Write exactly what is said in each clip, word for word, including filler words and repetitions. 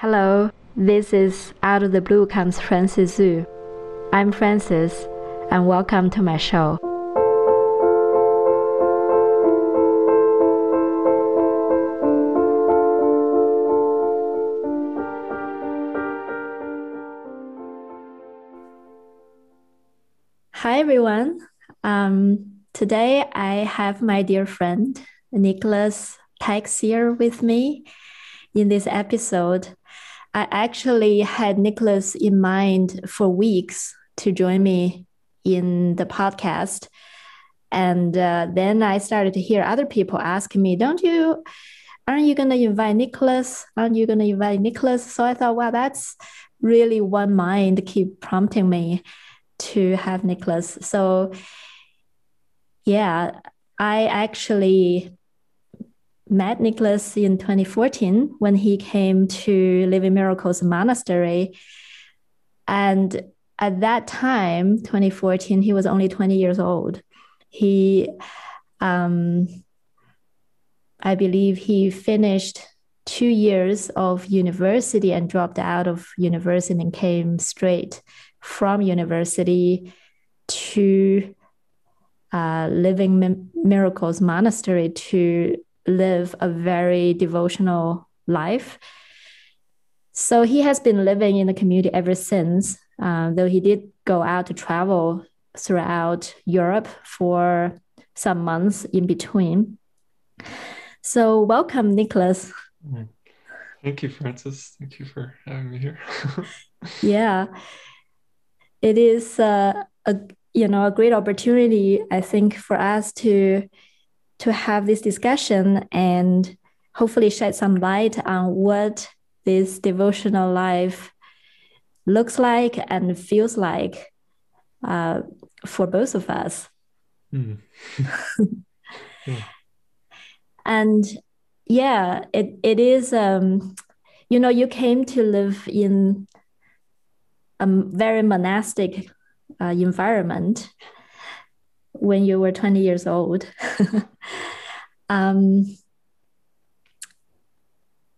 Hello, this is Out of the Blue Comes Frances Xu. I'm Frances, and welcome to my show. Hi everyone. Um, today I have my dear friend Nicolas Texier with me in this episode. I actually had Nicolas in mind for weeks to join me in the podcast. And uh, then I started to hear other people asking me, don't you, aren't you going to invite Nicolas? Aren't you going to invite Nicolas? So I thought, wow, that's really one mind keep prompting me to have Nicolas. So yeah, I actually met Nicolas in twenty fourteen when he came to Living Miracles Monastery. And at that time, twenty fourteen, he was only twenty years old. He, um, I believe he finished two years of university and dropped out of university and came straight from university to uh, Living Mim- Miracles Monastery to live a very devotional life. So he has been living in the community ever since, uh, though he did go out to travel throughout Europe for some months in between. So welcome, Nicolas. Thank you, Frances. Thank you for having me here. Yeah, it is uh, a you know a great opportunity, I think, for us to to have this discussion and hopefully shed some light on what this devotional life looks like and feels like uh, for both of us. Mm. Yeah. And yeah, it, it is, um, you know, you came to live in a very monastic uh, environment when you were twenty years old. Um,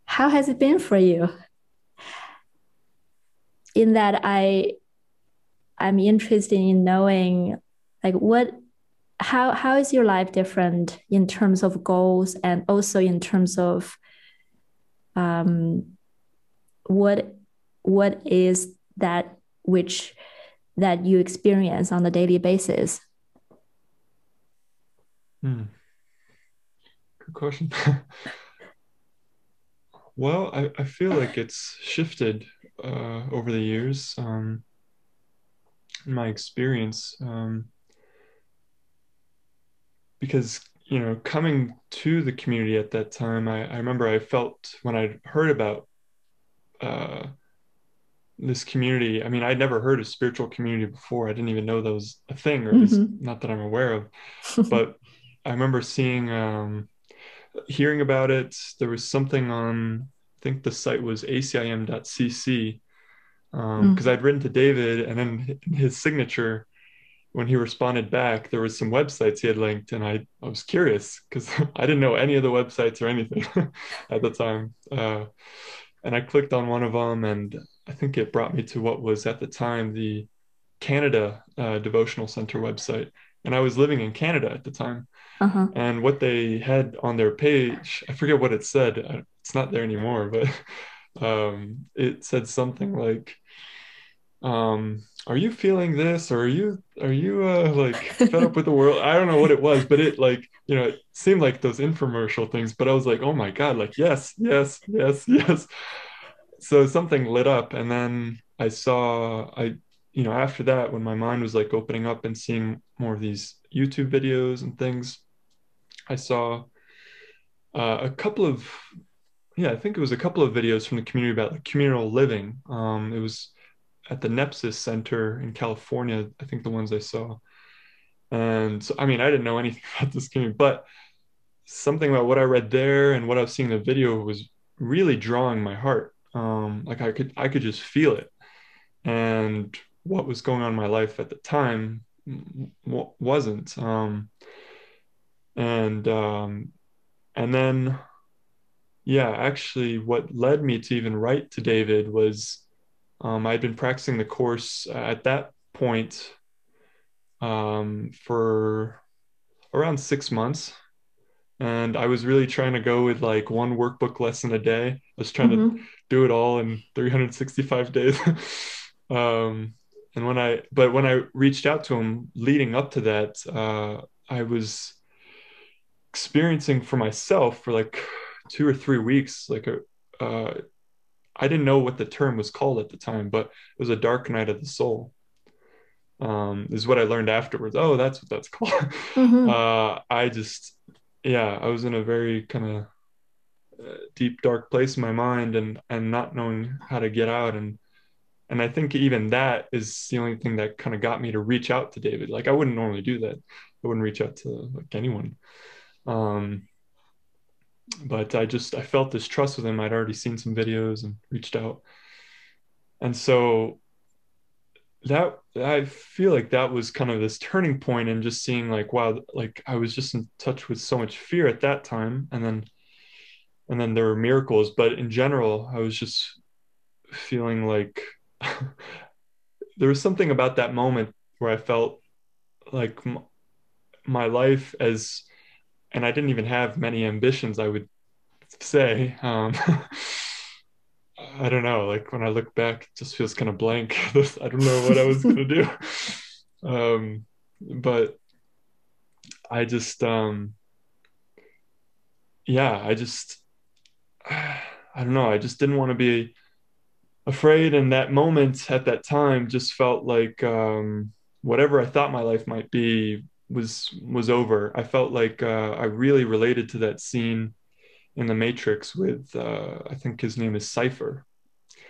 how has it been for you? In that I, I'm interested in knowing, like, what, how, how is your life different in terms of goals and also in terms of, um, what, what is that which that you experience on a daily basis? Hmm. Good question. Well, I, I feel like it's shifted uh, over the years. Um, in my experience, um, because you know, coming to the community at that time, I, I remember I felt when I heard about uh, this community. I mean, I'd never heard of spiritual community before. I didn't even know that was a thing, or at least mm-hmm. not that I'm aware of. But I remember seeing, um, hearing about it. There was something on, I think the site was acim dot c c, um, because mm. I'd written to David, and then his signature, when he responded back, there was some websites he had linked, and I, I was curious because I didn't know any of the websites or anything at the time. Uh, and I clicked on one of them, and I think it brought me to what was at the time the Canada uh, Devotional Center website. And I was living in Canada at the time. Uh-huh. And what they had on their page, I forget what it said. It's not there anymore, but um, it said something like, um, "Are you feeling this? Or are you are you uh, like fed up with the world?" I don't know what it was, but it like you know it seemed like those infomercial things. But I was like, "Oh my God! Like yes, yes, yes, yes." So something lit up, and then I saw I. you know, after that, when my mind was like opening up and seeing more of these YouTube videos and things, I saw uh, a couple of, yeah, I think it was a couple of videos from the community about like, communal living. Um, it was at the Nepsis Center in California, I think the ones I saw. And so, I mean, I didn't know anything about this community, but something about what I read there and what I was seeing in the video was really drawing my heart. Um, like I could, I could just feel it. And what was going on in my life at the time w- wasn't. Um, and um, and then, Yeah, actually, what led me to even write to David was um, I'd been practicing the course at that point um, for around six months. And I was really trying to go with like one workbook lesson a day. I was trying mm-hmm. to do it all in three hundred sixty-five days. um, and when I, but when I reached out to him leading up to that, uh, I was experiencing for myself for like two or three weeks, like, a, uh, I didn't know what the term was called at the time, but it was a dark night of the soul. Um, is what I learned afterwards. Oh, that's what that's called. Mm-hmm. uh, I just, yeah, I was in a very kind of uh, deep, dark place in my mind, and and not knowing how to get out. And and I think even that is the only thing that kind of got me to reach out to David. Like, I wouldn't normally do that. I wouldn't reach out to like anyone. Um, but I just, I felt this trust with him. I'd already seen some videos and reached out. And so that, I feel like that was kind of this turning point, and just seeing like, wow, like I was just in touch with so much fear at that time. And then, and then there were miracles, but in general, I was just feeling like there was something about that moment where I felt like m- my life as, and I didn't even have many ambitions, I would say, um, I don't know, like when I look back, it just feels kind of blank. I don't know what I was going to do. Um, but I just, um, yeah, I just, I don't know. I just didn't want to be afraid. And that moment at that time just felt like um, whatever I thought my life might be was, was over. I felt like uh, I really related to that scene in The Matrix with, uh, I think his name is Cypher,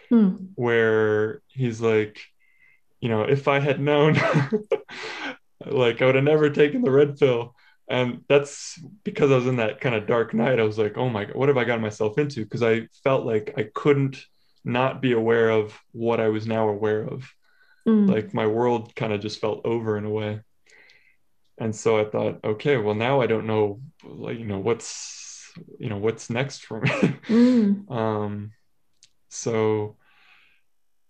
hmm. where he's like, you know, if I had known, like I would have never taken the red pill. And that's because I was in that kind of dark night. I was like, oh my God, what have I gotten myself into? Because I felt like I couldn't not be aware of what I was now aware of. Hmm. Like my world kind of just felt over in a way. And so I thought, okay, well now I don't know, like, you know, what's, you know, what's next for me. mm. um so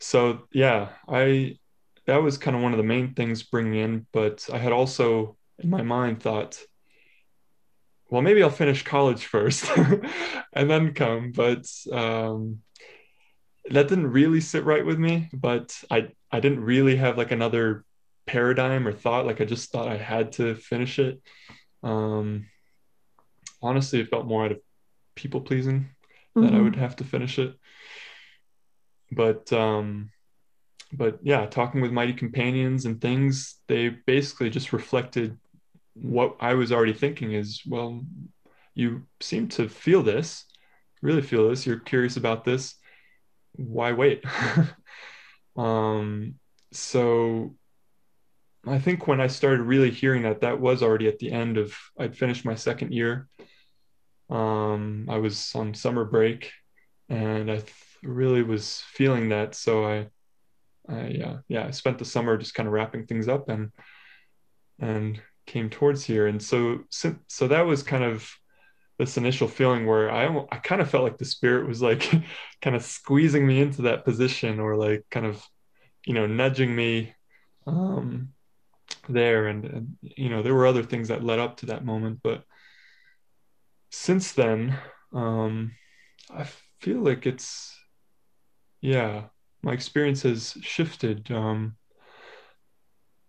so yeah I that was kind of one of the main things bringing in, but I had also in my mind thought, well, maybe I'll finish college first and then come, but um that didn't really sit right with me. But I I didn't really have like another paradigm or thought, like I just thought I had to finish it. um Honestly, it felt more out of people pleasing mm-hmm. that I would have to finish it. But, um, but yeah, talking with mighty companions and things, they basically just reflected what I was already thinking is, well, you seem to feel this, really feel this. You're curious about this. Why wait? um, so I think when I started really hearing that, that was already at the end of, I'd finished my second year. Um, I was on summer break, and I th- really was feeling that. So I, I uh, yeah, I spent the summer just kind of wrapping things up, and and came towards here. And so, so, so that was kind of this initial feeling where I, I kind of felt like the spirit was like kind of squeezing me into that position, or like kind of, you know, nudging me um, there. And, and, you know, there were other things that led up to that moment, but since then, um, I feel like it's, yeah, my experience has shifted. Um,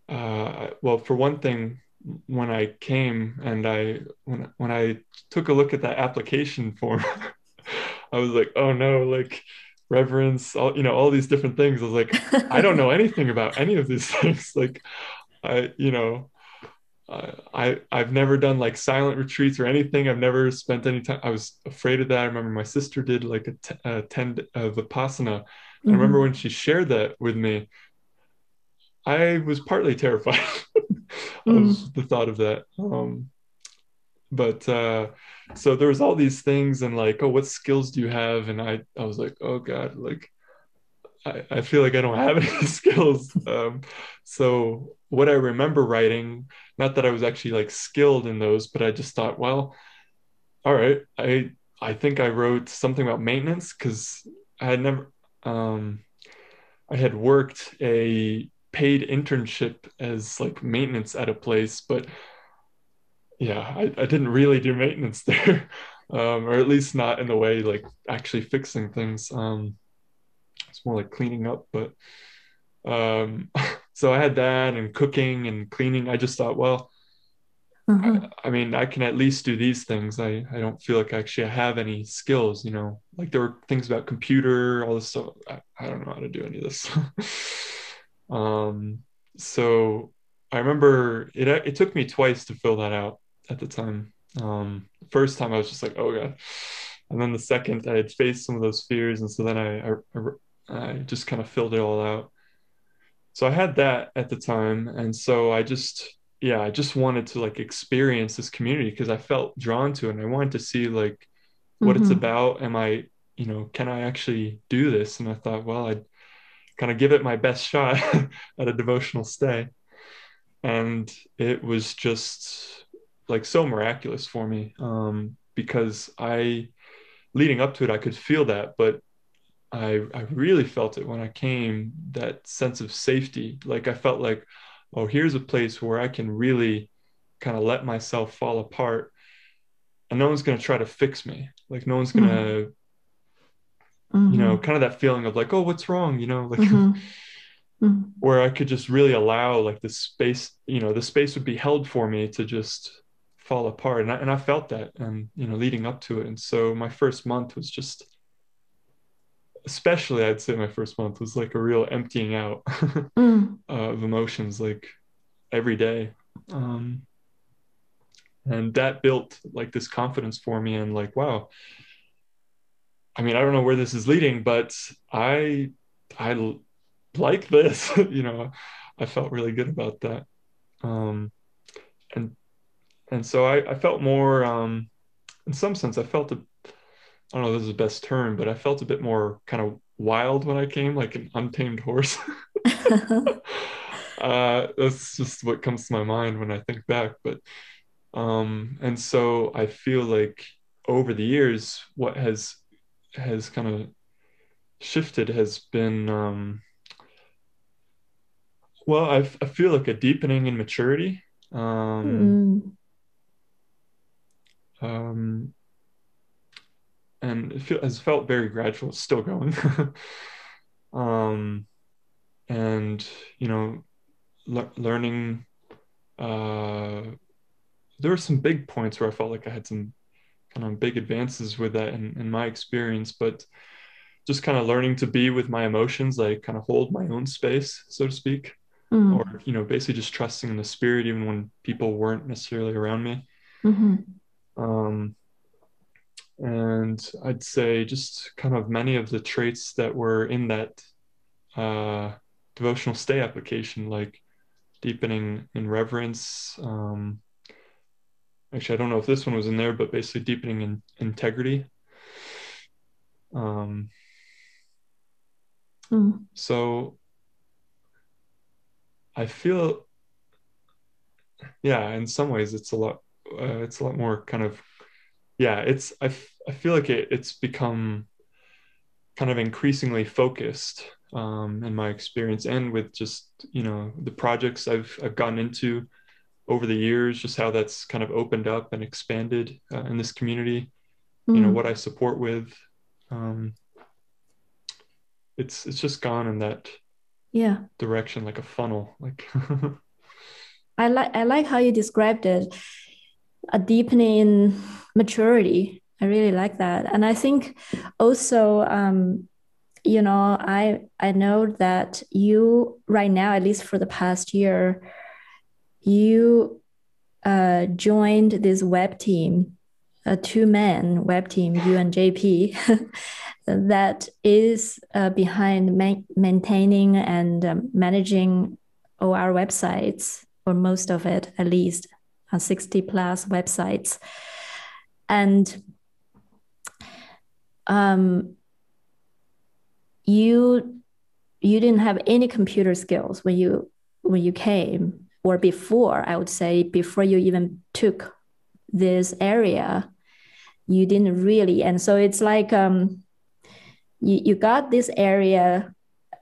uh, well, for one thing, when I came and I, when, when I took a look at that application form, I was like, oh no, like reverence, all, you know, all these different things. I was like, I don't know anything about any of these things. Like I, you know, I, I've never done like silent retreats or anything. I've never spent any time. I was afraid of that. I remember my sister did like a, t- a ten uh, Vipassana. Mm-hmm. I remember when she shared that with me, I was partly terrified mm. of the thought of that. Um, but uh, so there was all these things, and like, oh, what skills do you have? And I, I was like, oh God, like, I, I feel like I don't have any skills. Um, so what I remember writing, not that I was actually like skilled in those, but I just thought, well, all right, I, I think I wrote something about maintenance because I had never, um, I had worked a paid internship as like maintenance at a place, but yeah, I, I didn't really do maintenance there, um, or at least not in the way like actually fixing things. Um, it's more like cleaning up, but um, so I had that and cooking and cleaning. I just thought, well, mm-hmm. I, I mean, I can at least do these things. I, I don't feel like I actually have any skills, you know, like there were things about computer, all this stuff. I, I don't know how to do any of this. um, so I remember it, it took me twice to fill that out at the time. Um, first time I was just like, oh God. And then the second I had faced some of those fears. And so then I, I, I just kind of filled it all out. So I had that at the time. And so I just, yeah, I just wanted to like experience this community because I felt drawn to it. And I wanted to see like what mm-hmm. it's about. Am I, you know, can I actually do this? And I thought, well, I'd kind of give it my best shot at a devotional stay. And it was just like so miraculous for me um, because I, leading up to it, I could feel that, but I, I really felt it when I came, that sense of safety. Like I felt like, oh, here's a place where I can really kind of let myself fall apart and no one's going to try to fix me. Like no one's going to, mm-hmm. you know, kind of that feeling of like, oh, what's wrong? You know, like mm-hmm. Mm-hmm. where I could just really allow like the space, you know, the space would be held for me to just fall apart. And I, and I felt that, and, you know, leading up to it. And so my first month was just, especially I'd say my first month was like a real emptying out mm. uh, of emotions, like every day. Um, and that built like this confidence for me. And like, wow, I mean, I don't know where this is leading, but I, I, like this, you know, I felt really good about that. Um, and, and so I, I felt more, um, in some sense, I felt, a, I don't know if this is the best term, but I felt a bit more kind of wild when I came, like an untamed horse. uh, that's just what comes to my mind when I think back. But, um, and so I feel like over the years, what has, has kind of shifted has been, um, Well, I, I feel like a deepening in maturity. Um, mm. um, and it feel, has felt very gradual, it's still going. um, and, you know, le- learning, uh, there were some big points where I felt like I had some kind of big advances with that in, in my experience, but just kind of learning to be with my emotions, like kind of hold my own space, so to speak. Mm. Or, you know, basically just trusting in the spirit, even when people weren't necessarily around me. Mm-hmm. Um, and I'd say just kind of many of the traits that were in that uh, devotional stay application, like deepening in reverence. Um, actually, I don't know if this one was in there, but basically deepening in integrity. Um, mm. So... I feel, yeah, in some ways it's a lot, uh, it's a lot more kind of, yeah, it's, I, f- I feel like it, it's become kind of increasingly focused um, in my experience, and with just, you know, the projects I've, I've gotten into over the years, just how that's kind of opened up and expanded uh, in this community, mm. you know, what I support with, um, it's, it's just gone in that yeah direction, like a funnel, like I like I like how you described it, a deepening in maturity. I really like that. And I think also um you know I I know that you right now, at least for the past year, you uh joined this web team, a two-man web team, you and J P, that is uh, behind ma- maintaining and um, managing O R websites, or most of it, at least uh, sixty plus websites. And um, you you didn't have any computer skills when you when you came, or before, I would say, before you even took this area. you didn't really. And so it's like um, you, you got this area,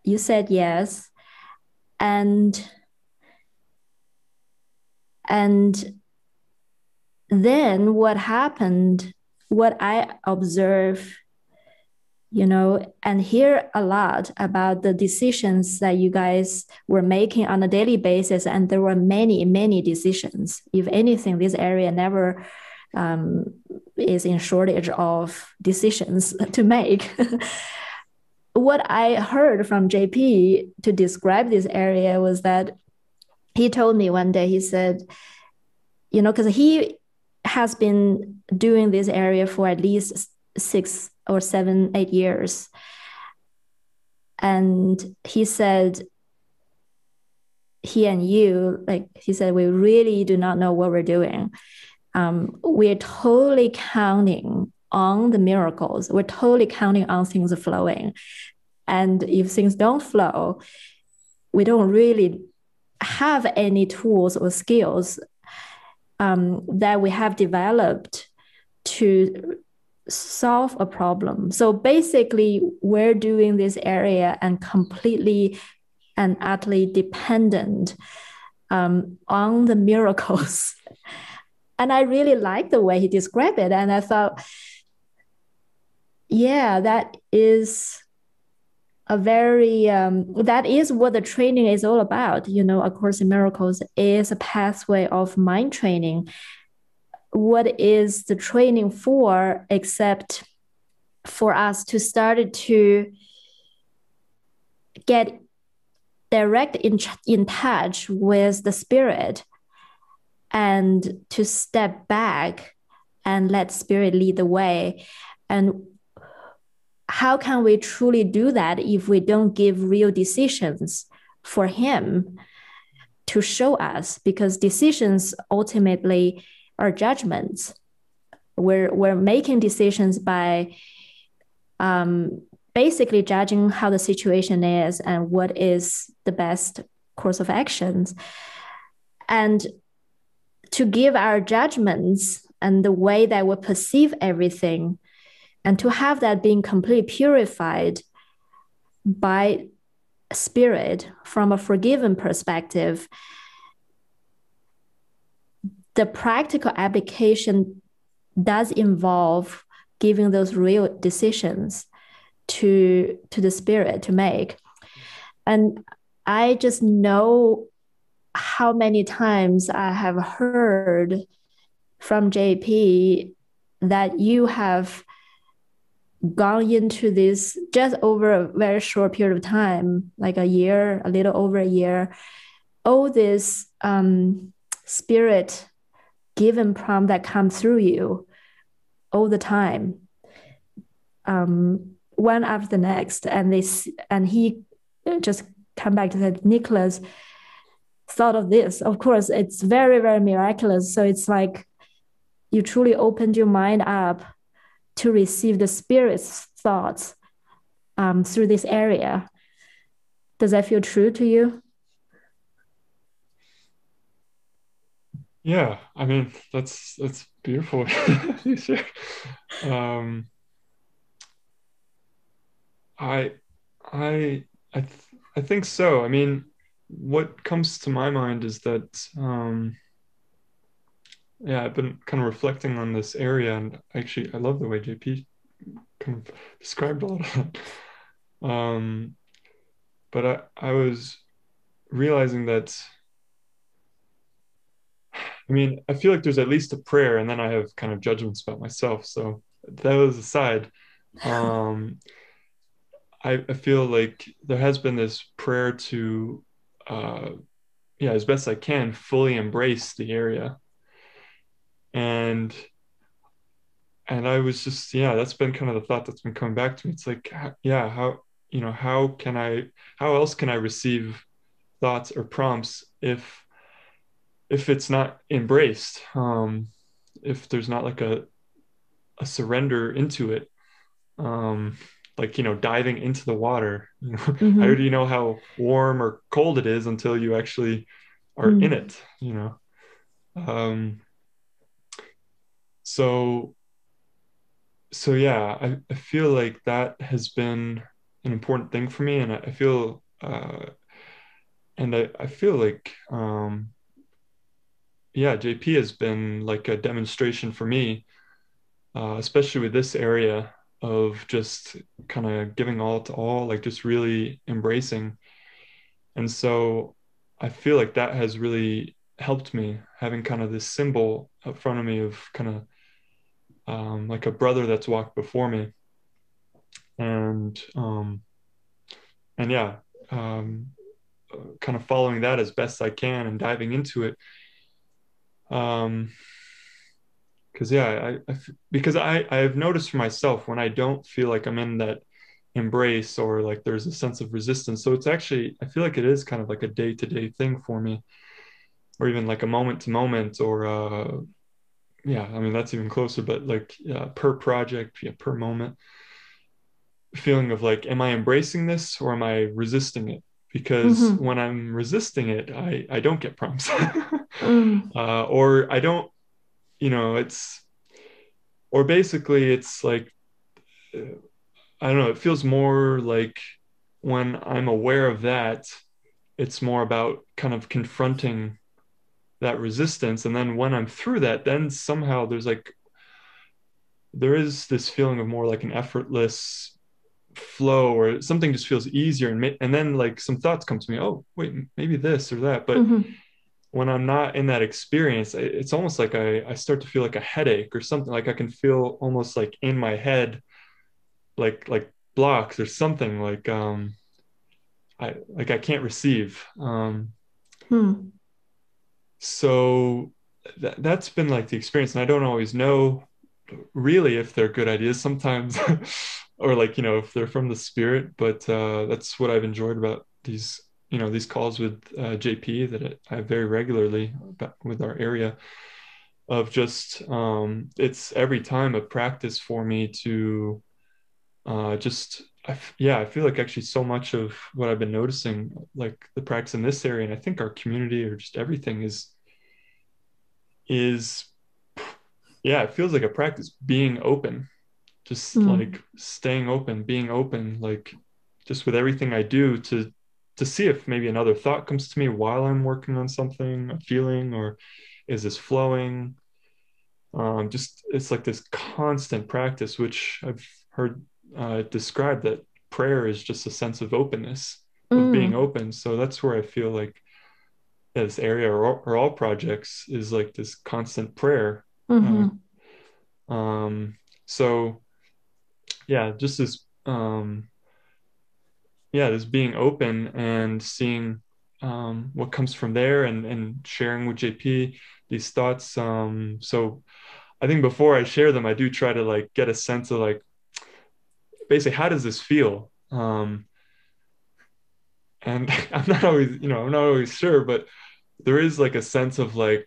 you said yes, and and then what happened, what I observe, you know, and hear a lot about the decisions that you guys were making on a daily basis. And there were many, many decisions. If anything, this area never um, is in shortage of decisions to make. What I heard from J P to describe this area was that he told me one day, he said, you know, because he has been doing this area for at least six or seven, eight years. And he said, he and you, like he said, we really do not know what we're doing. Um, we're totally counting on the miracles. We're totally counting on things flowing. And if things don't flow, we don't really have any tools or skills um, that we have developed to solve a problem. So basically, we're doing this area and completely and utterly dependent um, on the miracles. And I really liked the way he described it. And I thought, yeah, that is a very, um, that is what the training is all about. You know, A Course in Miracles is a pathway of mind training. What is the training for, except for us to start to get direct in, in touch with the spirit and to step back and let spirit lead the way. And how can we truly do that if we don't give real decisions for him to show us? Because decisions ultimately our judgments. We're, we're making decisions by um, basically judging how the situation is and what is the best course of actions. And to give our judgments and the way that we perceive everything, and to have that being completely purified by spirit from a forgiven perspective, the practical application does involve giving those real decisions to, to the spirit to make. And I just know how many times I have heard from J P that you have gone into this just over a very short period of time, like a year, a little over a year, all this um, spirit given prompt that come through you all the time, um, one after the next. And they, and he just come back to that, Nicolas thought of this. Of course, it's very, very miraculous. So it's like you truly opened your mind up to receive the spirit's thoughts um, through this area. Does that feel true to you? Yeah, I mean, that's that's beautiful. um, I, I, I, th I think so. I mean, what comes to my mind is that, um, yeah, I've been kind of reflecting on this area, and actually, I love the way J P kind of described a lot of it. Um, but I, I was realizing that. I mean, I feel like there's at least a prayer, and then I have kind of judgments about myself. So that was aside. Um, I, I feel like there has been this prayer to, uh, yeah, as best I can, fully embrace the area. And, and I was just, yeah, that's been kind of the thought that's been coming back to me. It's like, yeah, how, you know, how can I, how else can I receive thoughts or prompts if, if it's not embraced, um, if there's not like a, a surrender into it, um, like, you know, diving into the water, you know, mm-hmm. How do you know how warm or cold it is until you actually are mm. in it, you know? Um, so so yeah, I, I feel like that has been an important thing for me. And I, I feel, uh, and I, I feel like, um, yeah, J P has been like a demonstration for me, uh, especially with this area of just kind of giving all to all, like just really embracing. And so I feel like that has really helped me, having kind of this symbol up front of me of kind of um, like a brother that's walked before me. And, um, and yeah, um, kind of following that as best I can and diving into it. Um, cause yeah, I, I, because I, I've noticed for myself when I don't feel like I'm in that embrace or like there's a sense of resistance. So it's actually, I feel like it is kind of like a day-to-day thing for me, or even like a moment to moment, or, uh, yeah, I mean, that's even closer, but like, uh, per project, yeah, per moment, feeling of like, am I embracing this or am I resisting it? Because mm-hmm. when I'm resisting it, I, I don't get prompts. mm. uh, or I don't, you know, it's, or basically it's like, I don't know, it feels more like when I'm aware of that, it's more about kind of confronting that resistance. And then when I'm through that, then somehow there's like, there is this feeling of more like an effortless flow, or something just feels easier. And, and then like some thoughts come to me, oh, wait, maybe this or that. But mm-hmm. when I'm not in that experience, it's almost like I, I start to feel like a headache or something. Like I can feel almost like in my head, like, like blocks or something, like, um, I, like I can't receive. Um, hmm. So th- that's been like the experience. And I don't always know really if they're good ideas sometimes, or like, you know, if they're from the spirit, but, uh, that's what I've enjoyed about these, you know, these calls with, uh, J P that I have very regularly with our area of just, um, it's every time a practice for me to, uh, just, I, yeah, I feel like actually so much of what I've been noticing, like the practice in this area, and I think our community or just everything is, is, yeah, it feels like a practice being open. Just mm. like staying open, being open, like just with everything I do to, to see if maybe another thought comes to me while I'm working on something, a feeling, or is this flowing? Um, just, it's like this constant practice, which I've heard uh, described that prayer is just a sense of openness, mm. of being open. So that's where I feel like this area or, or all projects is like this constant prayer. Mm-hmm. Uh, um, so yeah, just this, um, yeah, this being open and seeing, um, what comes from there, and, and sharing with J P these thoughts. Um, so I think before I share them, I do try to like get a sense of like, basically, how does this feel? Um, and I'm not always, you know, I'm not always sure, but there is like a sense of like,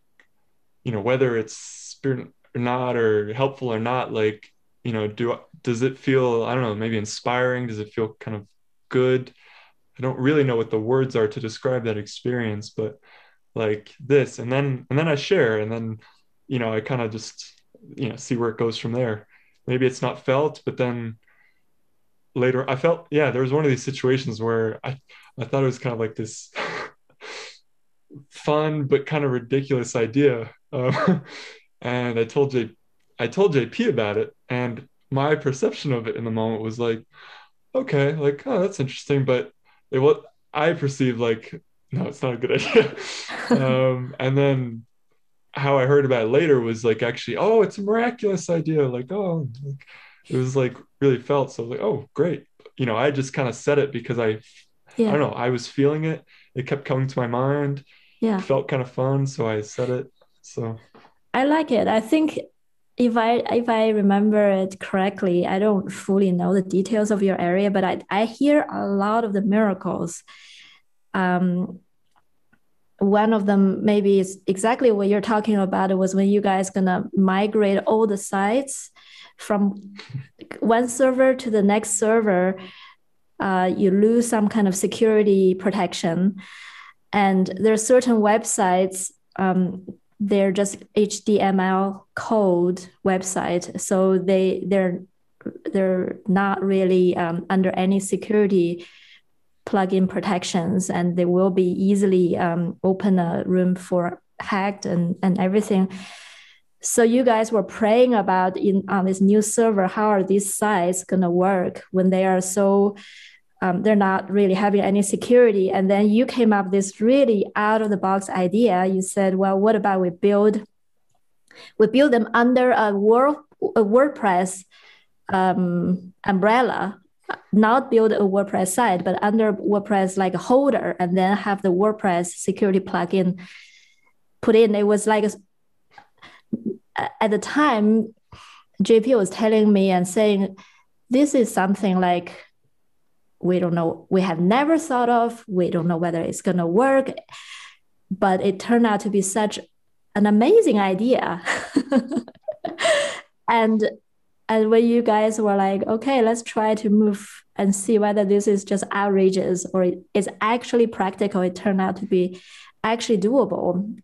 you know, whether it's spirit or not, or helpful or not, like, you know, do does it feel, I don't know, maybe inspiring? Does it feel kind of good? I don't really know what the words are to describe that experience, but like this, and then, and then I share, and then, you know, I kind of just, you know, see where it goes from there. Maybe it's not felt, but then later I felt, yeah, there was one of these situations where I, I thought it was kind of like this fun, but kind of ridiculous idea. Um, and I told J P, I told J P about it, and my perception of it in the moment was like, okay, like, oh, that's interesting. But it was, I perceived like, no, it's not a good idea. um, and then how I heard about it later was like, actually, oh, it's a miraculous idea. Like, oh, like, it was like really felt. So I was like, oh, great. You know, I just kind of said it because I, yeah. I don't know, I was feeling it. It kept coming to my mind. Yeah. It felt kind of fun. So I said it. So I like it. I think If I if I remember it correctly, I don't fully know the details of your area, but I, I hear a lot of the miracles. Um, one of them maybe is exactly what you're talking about. It was when you guys gonna migrate all the sites from one server to the next server, uh, you lose some kind of security protection. And there are certain websites, um, they're just H T M L code website. So they, they're they're not really um, under any security plug-in protections, and they will be easily um, open a room for hacked and, and everything. So you guys were praying about in on this new server, how are these sites going to work when they are so, um, they're not really having any security. And then you came up with this really out of the box idea. You said, well, what about we build, we build them under a, Word, a WordPress um, umbrella, not build a WordPress site, but under WordPress like a holder, and then have the WordPress security plugin put in. It was like, a, at the time, J P was telling me and saying, this is something like, we don't know, we have never thought of, we don't know whether it's going to work, but it turned out to be such an amazing idea. and and when you guys were like, okay, let's try to move and see whether this is just outrageous or it is actually practical, it turned out to be actually doable.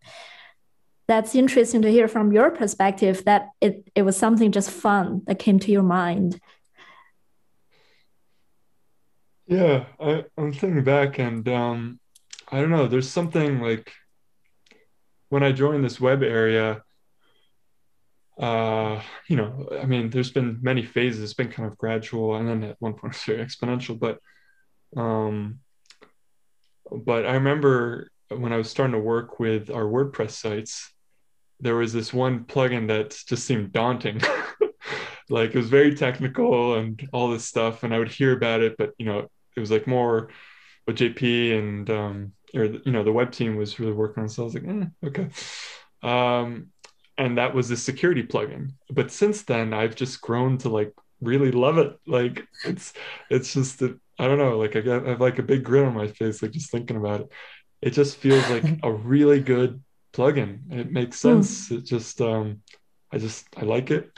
That's interesting to hear from your perspective, that it, it was something just fun that came to your mind. Yeah, I, I'm thinking back and um, I don't know, there's something like when I joined this web area, uh, you know, I mean, there's been many phases, it's been kind of gradual and then at one point it's very exponential, but, um, but I remember when I was starting to work with our WordPress sites, there was this one plugin that just seemed daunting. Like it was very technical and all this stuff. And I would hear about it, but, you know, it was like more with J P and, um, or, you know, the web team was really working on it. So I was like, mm, okay. Um, and that was the security plugin. But since then I've just grown to like, really love it. Like it's, it's just, a, I don't know, like I got, I have like a big grin on my face, like just thinking about it. It just feels like a really good plugin. It makes sense. Mm. It just, um, I just, I like it.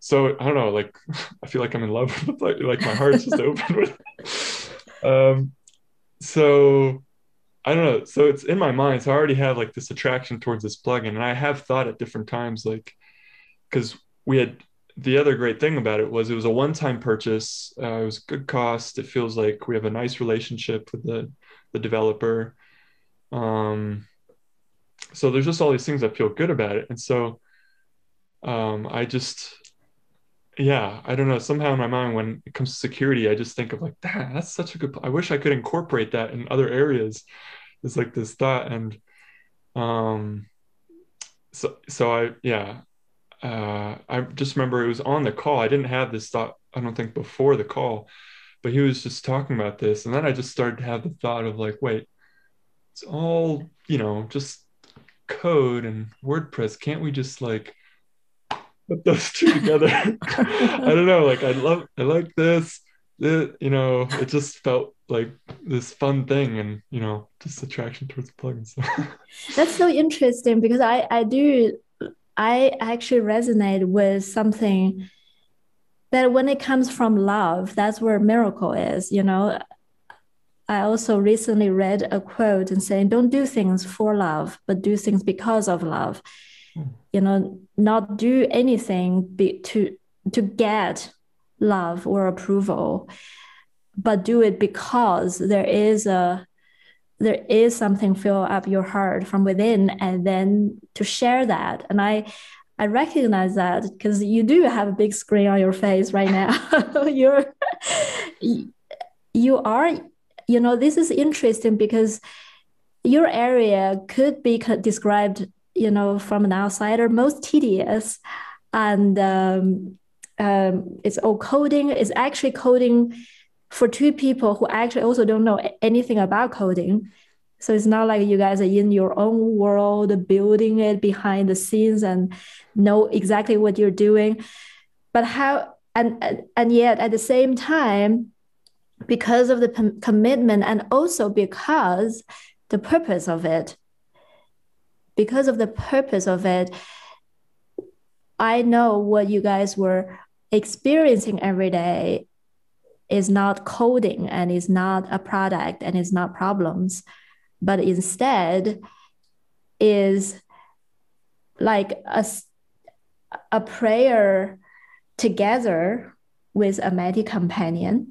So I don't know, like, I feel like I'm in love with the plugin. Like my heart's just open with it. Um, so I don't know. So it's in my mind. So I already have like this attraction towards this plugin. And I have thought at different times, like, cause we had, the other great thing about it was it was a one-time purchase. Uh, it was good cost. It feels like we have a nice relationship with the, the developer. Um, so there's just all these things that feel good about it. And so um, I just, yeah, I don't know. Somehow in my mind, when it comes to security, I just think of like, damn, that's such a good, I wish I could incorporate that in other areas. It's like this thought. And um, so, so I, yeah. Uh, I just remember it was on the call. I didn't have this thought, I don't think, before the call, but he was just talking about this. And then I just started to have the thought of like, wait, it's all, you know, just code and WordPress. Can't we just like put those two together? I don't know. Like, I love, I like this, this, you know, it just felt like this fun thing and, you know, just attraction towards plugins. That's so interesting because I, I do. I actually resonate with something that when it comes from love, that's where miracle is, you know. I also recently read a quote and saying, don't do things for love, but do things because of love. Mm. You know, not do anything be, to, to get love or approval, but do it because there is a there is something fill up your heart from within, and then to share that. And I, I recognize that because you do have a big screen on your face right now. You're, you are, you know, this is interesting because your area could be described, you know, from an outsider, most tedious, and um, um, it's all coding. It's actually coding for two people who actually also don't know anything about coding. So it's not like you guys are in your own world, building it behind the scenes and know exactly what you're doing. But how, and, and yet at the same time, because of the commitment and also because the purpose of it, because of the purpose of it, I know what you guys were experiencing every day is not coding and is not a product and is not problems, but instead is like a, a prayer together with a mighty companion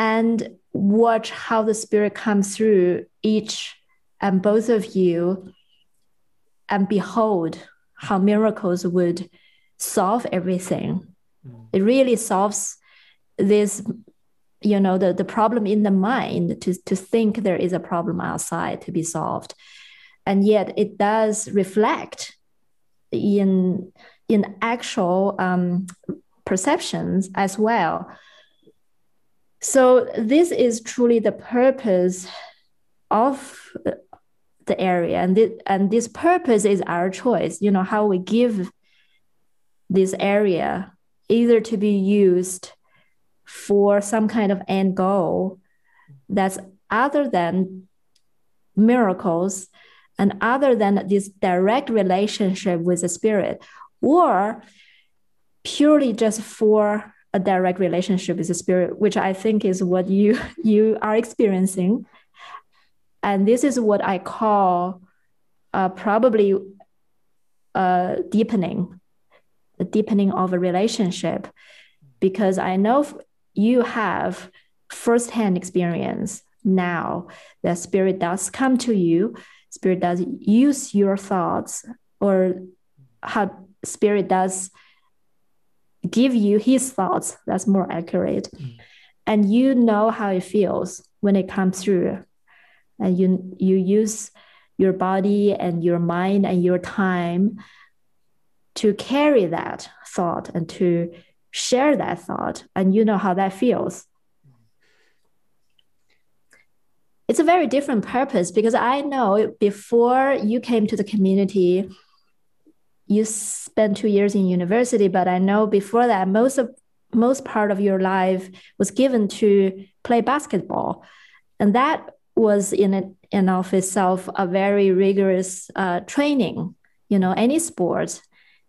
and watch how the spirit comes through each and both of you, and behold how miracles would solve everything. Mm. It really solves this, you know, the, the problem in the mind, to, to think there is a problem outside to be solved. And yet it does reflect in, in actual um, perceptions as well. So this is truly the purpose of the area. And, th- and this purpose is our choice, you know, how we give this area either to be used for some kind of end goal that's other than miracles and other than this direct relationship with the spirit, or purely just for a direct relationship with the spirit, which I think is what you, you are experiencing. And this is what I call uh, probably uh, deepening, the deepening of a relationship, because I know f- you have firsthand experience now that spirit does come to you. Spirit does use your thoughts, or how spirit does give you his thoughts. That's more accurate. Mm. And you know how it feels when it comes through. And you, you use your body and your mind and your time to carry that thought and to share that thought. And you know how that feels. It's a very different purpose, because I know before you came to the community, you spent two years in university, but I know before that, most of most part of your life was given to play basketball. And that was in it, in of itself a very rigorous uh, training, you know, any sport,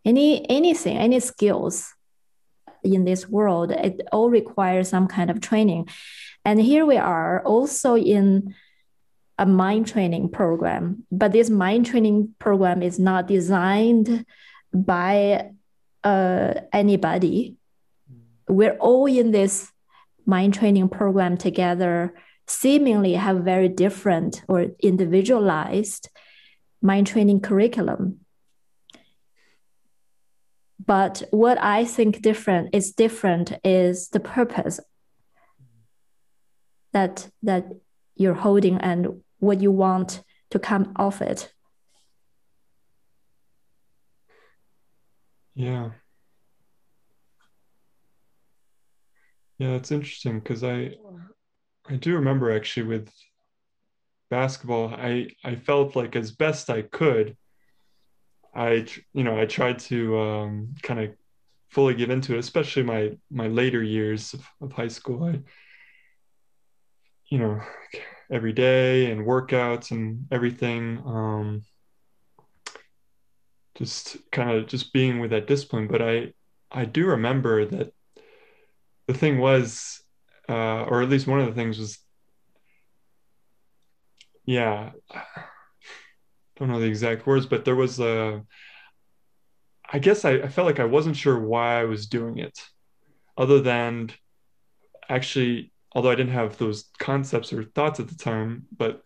any anything, any skills in this world, it all requires some kind of training. And here we are also in a mind training program, but this mind training program is not designed by uh, anybody. We're all in this mind training program together, seemingly have very different or individualized mind training curriculum. But what I think different is different is the purpose that that you're holding and what you want to come off it. Yeah. Yeah, it's interesting, because I I do remember actually with basketball, I, I felt like as best I could, I, you know, I tried to um, kind of fully give into it, especially my, my later years of, of high school. I, you know, every day and workouts and everything, um, just kind of just being with that discipline. But I, I do remember that the thing was, uh, or at least one of the things was, yeah, don't know the exact words, but there was a, I guess I, I felt like I wasn't sure why I was doing it, other than actually, although I didn't have those concepts or thoughts at the time, but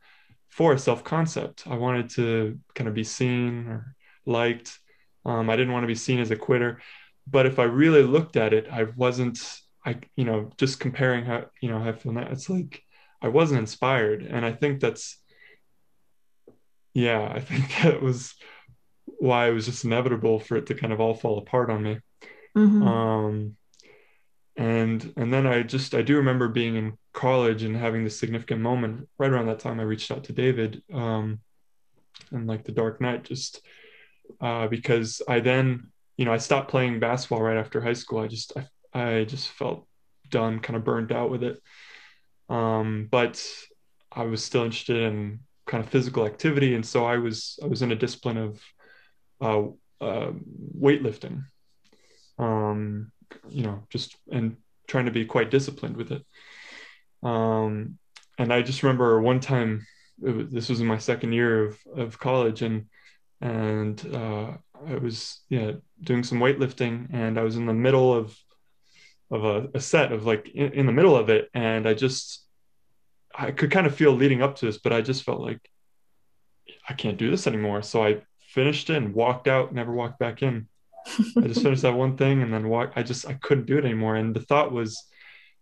for a self-concept, I wanted to kind of be seen or liked. Um, I didn't want to be seen as a quitter, but if I really looked at it, I wasn't, I, you know, just comparing how, you know, how I feel now, it's like, I wasn't inspired. And I think that's, yeah, I think that was why it was just inevitable for it to kind of all fall apart on me. Mm-hmm. Um, and and then I just, I do remember being in college and having this significant moment. Right around that time, I reached out to David um, and like the Dark Knight, just uh, because I then, you know, I stopped playing basketball right after high school. I just, I, I just felt done, kind of burned out with it. Um, but I was still interested in kind of physical activity. And so I was, I was in a discipline of, uh, uh, weightlifting, um, you know, just, and trying to be quite disciplined with it. Um, and I just remember one time, it was, this was in my second year of, of college, and, and uh, I was yeah doing some weightlifting, and I was in the middle of of a, a set of like in, in the middle of it, and I just I could kind of feel leading up to this, but I just felt like I can't do this anymore. So I finished it and walked out, never walked back in. I just finished that one thing and then walked. I just I couldn't do it anymore. And the thought was,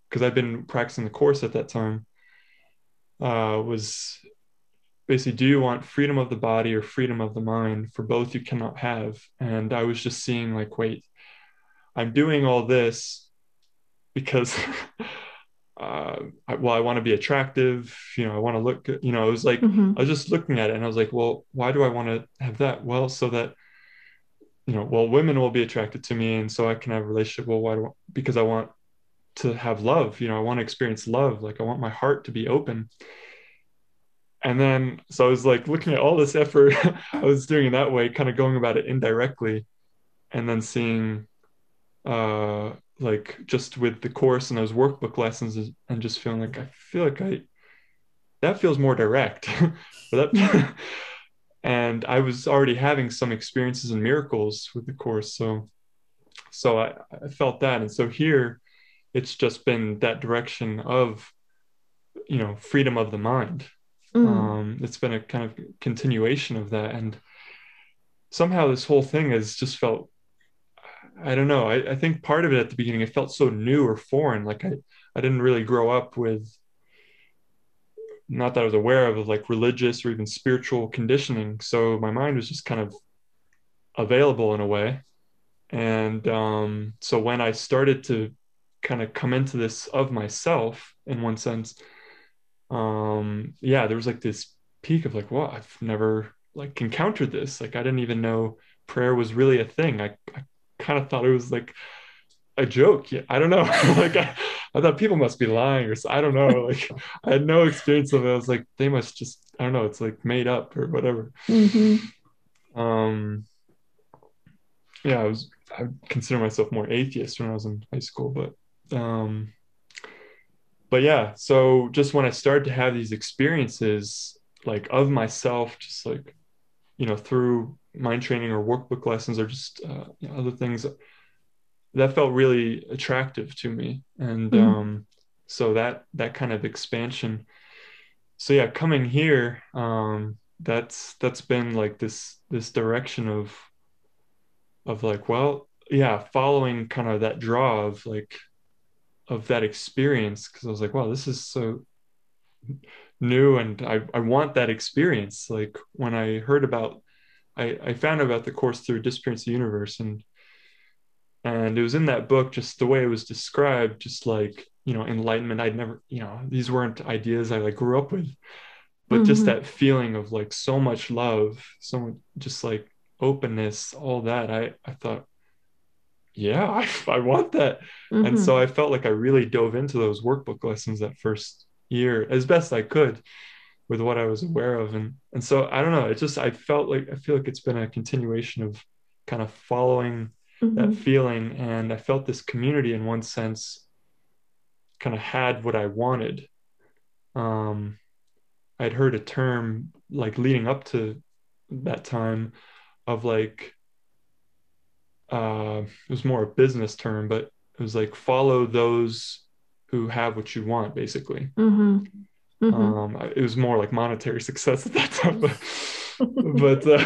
because I've been practicing the course at that time, uh, was basically, do you want freedom of the body or freedom of the mind? For both you cannot have. And I was just seeing like, wait, I'm doing all this because uh, I, well, I want to be attractive. You know, I want to look, you know, it was like, mm-hmm. I was just looking at it and I was like, well, why do I want to have that? Well, so that, you know, well, women will be attracted to me. And so I can have a relationship. Well, why do I, because I want to have love, you know, I want to experience love. Like I want my heart to be open. And then, so I was like looking at all this effort I was doing in that way, kind of going about it indirectly, and then seeing, uh, like just with the course and those workbook lessons, and just feeling like, I feel like I, that feels more direct. that, and I was already having some experiences and miracles with the course. So, so I, I felt that. And so here it's just been that direction of, you know, freedom of the mind. Mm. Um, it's been a kind of continuation of that. And somehow this whole thing has just felt, I don't know. I, I think part of it at the beginning, it felt so new or foreign. Like I, I didn't really grow up with, not that I was aware of, of like religious or even spiritual conditioning. So my mind was just kind of available in a way. And um, so when I started to kind of come into this of myself in one sense, um yeah there was like this peak of like, well, I've never like encountered this, like I didn't even know prayer was really a thing. I, I kind of thought it was like a joke. Yeah, I don't know. Like I, I thought people must be lying or so, I don't know, like I had no experience of it. I was like, they must just, I don't know, it's like made up or whatever. Mm-hmm. um yeah I was I consider myself more atheist when I was in high school, but um But yeah, so just when I started to have these experiences, like of myself, just like, you know, through mind training or workbook lessons or just uh, you know, other things, that felt really attractive to me. And mm-hmm. um, so that that kind of expansion. So yeah, coming here, um, that's that's been like this this direction of of like, well, yeah, following kind of that draw of like, of that experience, because I was like, wow, this is so new, and I, I want that experience. Like when I heard about, I, I found about the course through Disappearance of the Universe, and and it was in that book, just the way it was described, just like, you know, enlightenment. I'd never, you know, these weren't ideas I like grew up with, but mm-hmm. just that feeling of like so much love, so just like openness, all that. I, I thought, yeah, I, I want that. Mm-hmm. And so I felt like I really dove into those workbook lessons that first year as best I could with what I was aware of. And and so, I don't know, it just, I felt like, I feel like it's been a continuation of kind of following mm-hmm. that feeling. And I felt this community in one sense kind of had what I wanted. Um, I'd heard a term like leading up to that time of like, Uh, it was more a business term, but it was like, follow those who have what you want, basically. Mm-hmm. Mm-hmm. Um, it was more like monetary success at that time, but but, uh,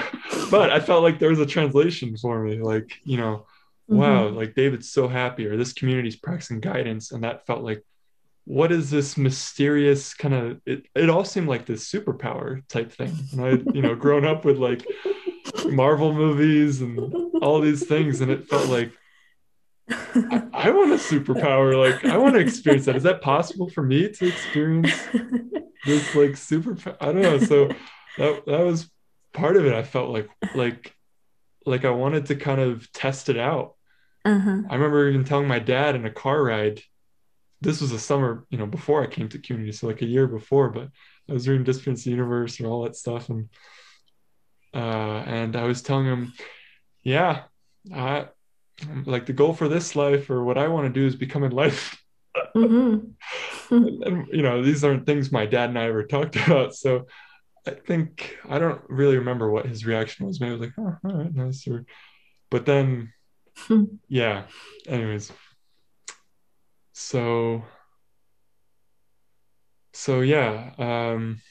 but I felt like there was a translation for me, like, you know, mm-hmm. wow, like David's so happy, or this community's practicing guidance, and that felt like, what is this mysterious kind of, it, it all seemed like this superpower type thing. And I, you know, grown up with like Marvel movies and all these things, and it felt like I, I want a superpower, like I want to experience that. Is that possible for me to experience this like superpower? I don't know. So that that was part of it. I felt like like like I wanted to kind of test it out. Uh-huh. I remember even telling my dad in a car ride, this was the summer, you know, before I came to community, so like a year before, but I was reading Disappearance of the Universe and all that stuff, and Uh, and I was telling him, yeah, I, like the goal for this life or what I want to do is become enlightened. Mm-hmm. and, and, you know, these aren't things my dad and I ever talked about. So I think, I don't really remember what his reaction was. Maybe it was like, oh, all right, nice. Or, but then, yeah, anyways. So, so yeah. Um,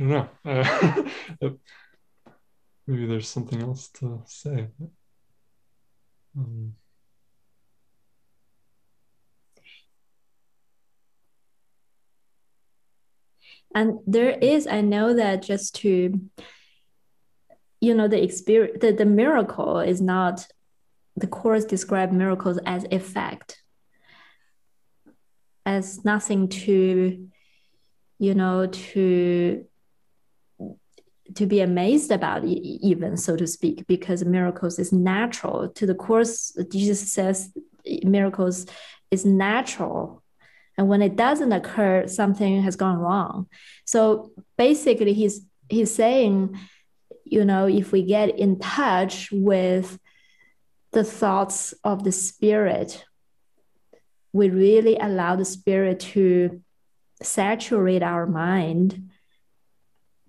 I don't know. Uh, maybe there's something else to say. Um, And there is, I know that just to, you know, the experience, the, the miracle is not, the Course describes miracles as effect, as nothing to, you know, to, to be amazed about even, so to speak, because miracles is natural to the Course. Jesus says miracles is natural. And when it doesn't occur, something has gone wrong. So basically, he's he's saying, you know, if we get in touch with the thoughts of the spirit, we really allow the spirit to saturate our mind,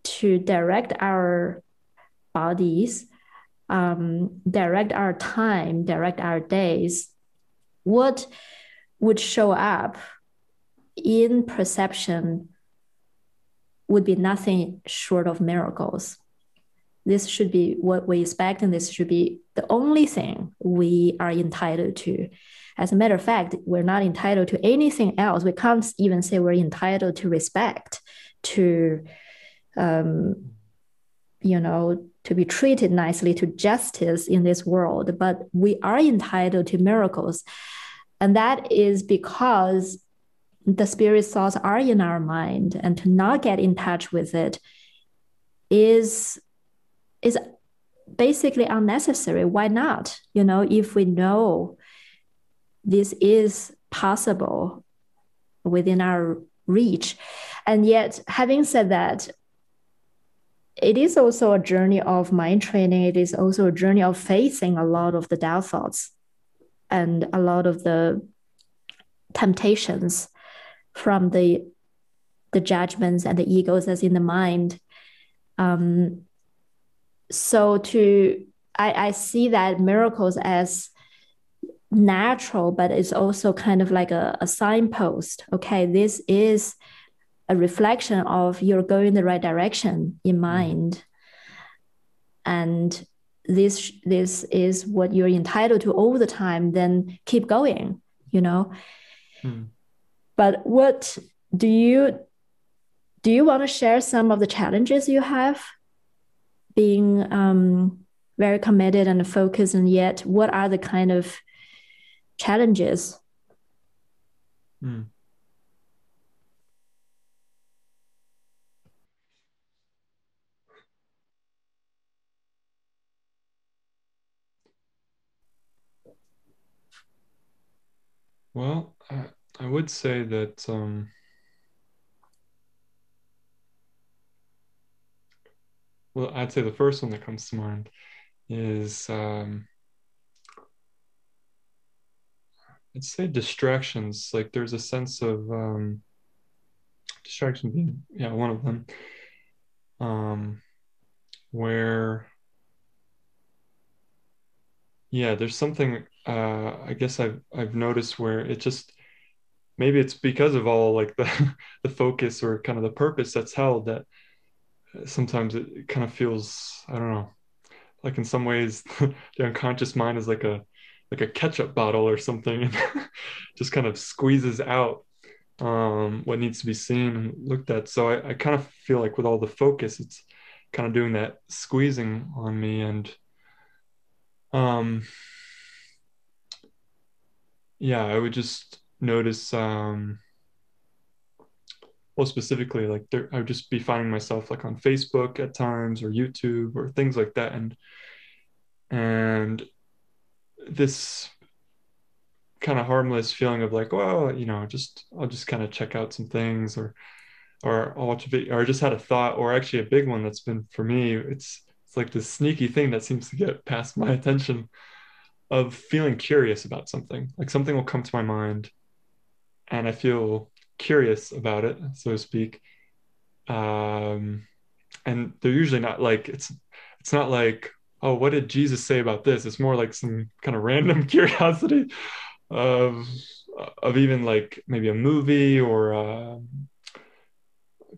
to direct our bodies, um, direct our time, direct our days, what would show up in perception would be nothing short of miracles. This should be what we expect, and this should be the only thing we are entitled to. As a matter of fact, we're not entitled to anything else. We can't even say we're entitled to respect, to, um, you know, to be treated nicely, to justice in this world, but we are entitled to miracles. And that is because the spirit thoughts are in our mind, and to not get in touch with it is, is basically unnecessary. Why not? You know, if we know this is possible within our reach. And yet, having said that, it is also a journey of mind training. It is also a journey of facing a lot of the doubt thoughts and a lot of the temptations from the the judgments and the egos that's in the mind. Um, so to I, I see that miracles as natural, but it's also kind of like a, a signpost. Okay, this is a reflection of you're going the right direction in mind. And this this is what you're entitled to all the time, then keep going, you know. Hmm. But what do you, do you want to share some of the challenges you have being um, very committed and focused, and yet what are the kind of challenges? Hmm. Well, I, I would say that um, well, I'd say the first one that comes to mind is um, I'd say distractions. Like there's a sense of um, distraction being, yeah, one of them, um, where yeah, there's something. Uh, I guess I've I've noticed where it just, maybe it's because of all like the the focus or kind of the purpose that's held, that sometimes it kind of feels, I don't know, like in some ways the unconscious mind is like a like a ketchup bottle or something, and just kind of squeezes out um, what needs to be seen and looked at. So I, I kind of feel like with all the focus, it's kind of doing that squeezing on me, and um. Yeah, I would just notice, um, well, specifically, like there, I would just be finding myself like on Facebook at times, or YouTube, or things like that. And, and this kind of harmless feeling of like, well, you know, just, I'll just kind of check out some things, or, or I'll watch a video, or I just had a thought, or actually a big one that's been for me. It's, it's like this sneaky thing that seems to get past my attention, of feeling curious about something. Like something will come to my mind and I feel curious about it, so to speak. Um, and they're usually not like, it's, it's not like, oh, what did Jesus say about this? It's more like some kind of random curiosity of, of even like maybe a movie or a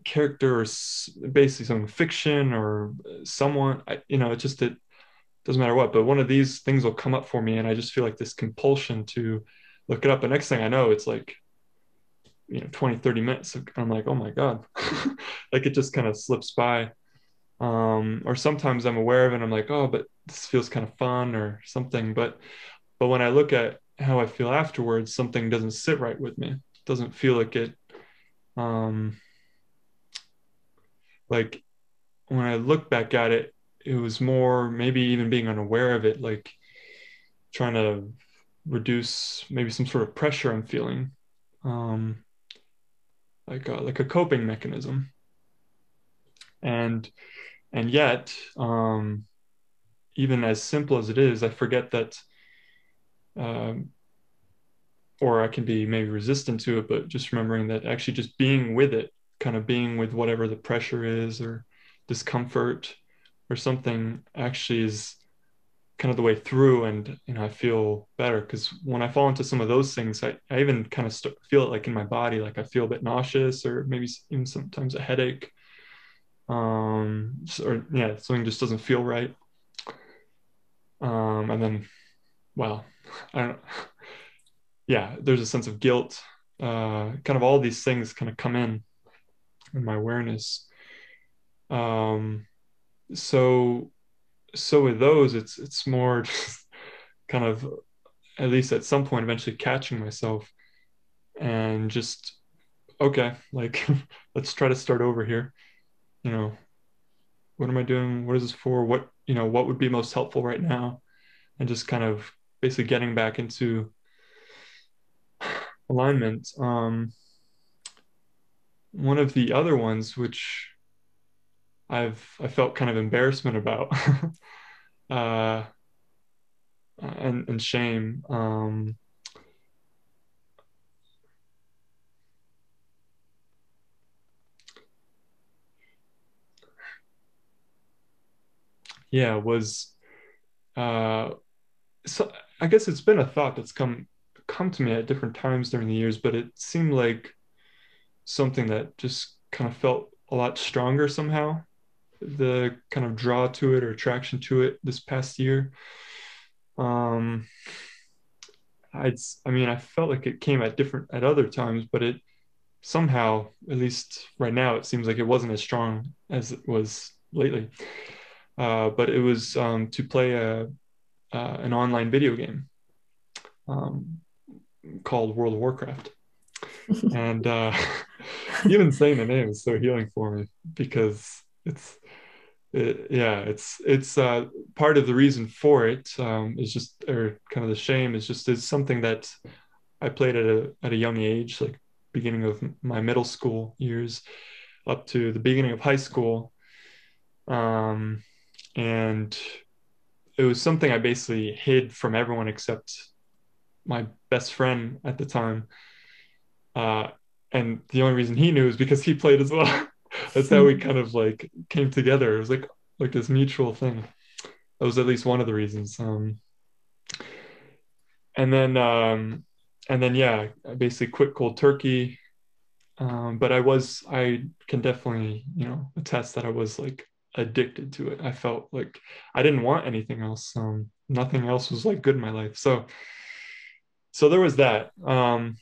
character, or basically some fiction or someone, I, you know, it just, it doesn't matter what, but one of these things will come up for me. And I just feel like this compulsion to look it up. The next thing I know, it's like, you know, twenty, thirty minutes. I'm like, oh my God, like it just kind of slips by. Um, or sometimes I'm aware of it and I'm like, oh, but this feels kind of fun or something. But, but when I look at how I feel afterwards, something doesn't sit right with me. It doesn't feel like it, um, like when I look back at it, it was more maybe even being unaware of it, like trying to reduce maybe some sort of pressure I'm feeling, um, like, a, like a coping mechanism. And, and yet, um, even as simple as it is, I forget that, um, or I can be maybe resistant to it, but just remembering that actually just being with it, kind of being with whatever the pressure is or discomfort or something, actually is kind of the way through. And, you know, I feel better because when I fall into some of those things, I, I even kind of start, feel it like in my body, like I feel a bit nauseous or maybe even sometimes a headache. Um, or yeah, something just doesn't feel right. Um, and then, well, I don't know. Yeah, there's a sense of guilt, uh, kind of all these things kind of come in, in my awareness. Um, so, so with those, it's, it's more just kind of, at least at some point, eventually catching myself and just, okay, like, let's try to start over here. You know, what am I doing? What is this for? What, you know, what would be most helpful right now? And just kind of basically getting back into alignment. Um, one of the other ones, which I've, I felt kind of embarrassment about, uh, and, and shame, um, yeah, was, uh, so I guess it's been a thought that's come, come to me at different times during the years, but it seemed like something that just kind of felt a lot stronger somehow, the kind of draw to it or attraction to it this past year. Um, I'd, I mean, I felt like it came at different, at other times, but it somehow, at least right now, it seems like it wasn't as strong as it was lately. Uh, but it was um, to play a, uh, an online video game um, called World of Warcraft. And uh, even saying the name is so healing for me because it's, it, yeah, it's, it's uh, part of the reason for it um, is just, or kind of the shame is just, it's something that I played at a, at a young age, like beginning of my middle school years up to the beginning of high school. Um, and it was something I basically hid from everyone except my best friend at the time. Uh, and the only reason he knew is because he played as well. That's how we kind of like came together. It was like, like this mutual thing. That was at least one of the reasons. Um, and then, um, and then, yeah, I basically quit cold turkey. Um, but I was, I can definitely, you know, attest that I was like addicted to it. I felt like I didn't want anything else. Um, nothing else was like good in my life. So, so there was that. Um,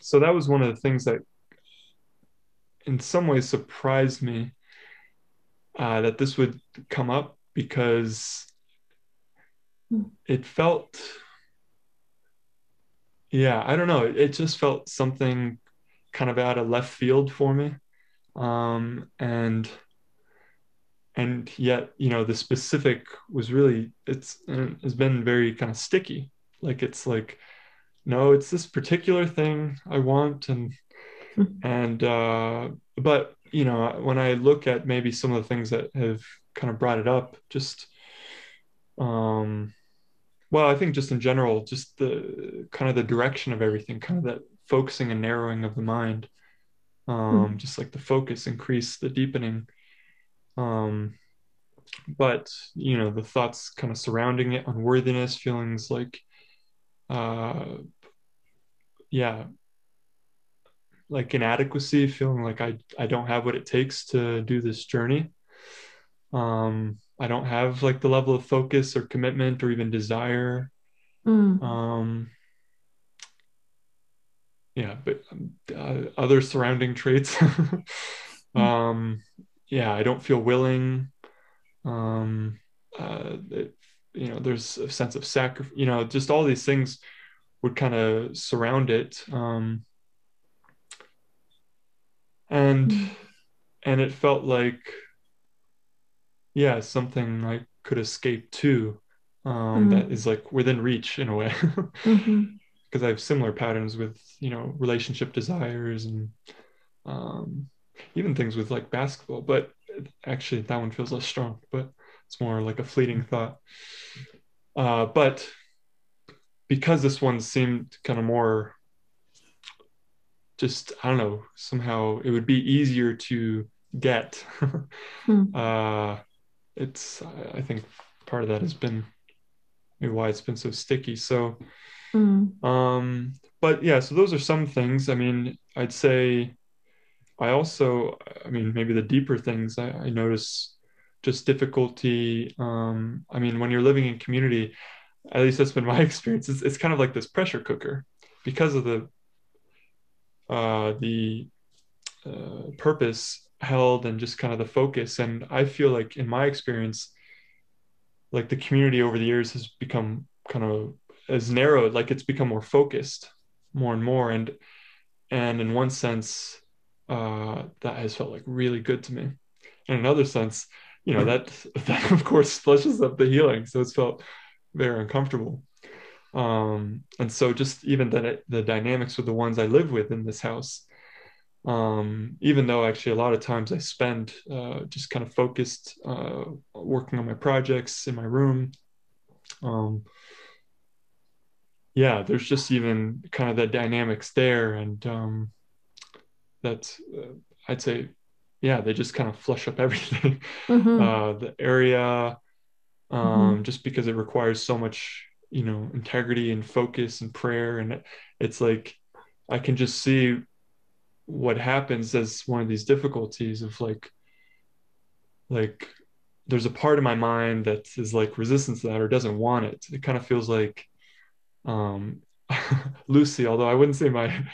so that was one of the things that in some ways surprised me, uh, that this would come up because it felt, yeah, I don't know. It, it just felt something kind of out of left field for me. Um, and, and yet, you know, the specific was really, it's, it's been very kind of sticky. Like, it's like, no, it's this particular thing I want. And, and, uh, but, you know, when I look at maybe some of the things that have kind of brought it up, just, um, well, I think just in general, just the kind of the direction of everything, kind of that focusing and narrowing of the mind, um, mm. just like the focus increase, the deepening. Um, but, you know, the thoughts kind of surrounding it, unworthiness, feelings like, uh, yeah, like inadequacy, feeling like I, I don't have what it takes to do this journey. Um, I don't have like the level of focus or commitment or even desire. Mm. Um, yeah, but uh, other surrounding traits. um, yeah, I don't feel willing. Um, uh, it, you know, there's a sense of sacrifice, you know, just all these things would kind of surround it. Um, and, and it felt like, yeah, something I could escape to, um, mm. that is like within reach in a way, because mm-hmm. I have similar patterns with, you know, relationship desires and, um, even things with like basketball, but actually that one feels less strong, but it's more like a fleeting thought. Uh, but because this one seemed kind of more just, I don't know, somehow it would be easier to get. hmm. uh, it's, I think part of that has been maybe why it's been so sticky. So, mm. um, but yeah, so those are some things. I mean, I'd say I also, I mean, maybe the deeper things I, I notice just difficulty. Um, I mean, when you're living in community, at least that's been my experience. It's, it's kind of like this pressure cooker because of the, uh, the uh, purpose held and just kind of the focus. And I feel like in my experience, like the community over the years has become kind of as narrowed, like it's become more focused more and more. And, and in one sense, uh that has felt like really good to me. In another sense, you know, that that of course flushes up the healing, so it's felt very uncomfortable. Um and so just even that the dynamics with the ones I live with in this house, um even though actually a lot of times I spend uh just kind of focused uh working on my projects in my room, um yeah, there's just even kind of the dynamics there. And um that uh, I'd say, yeah, they just kind of flush up everything. Mm-hmm. uh, the area, um, mm-hmm. just because it requires so much, you know, integrity and focus and prayer. And it, it's like, I can just see what happens as one of these difficulties of like, like there's a part of my mind that is like resistance to that or doesn't want it. It kind of feels like um, Lucy, although I wouldn't say my...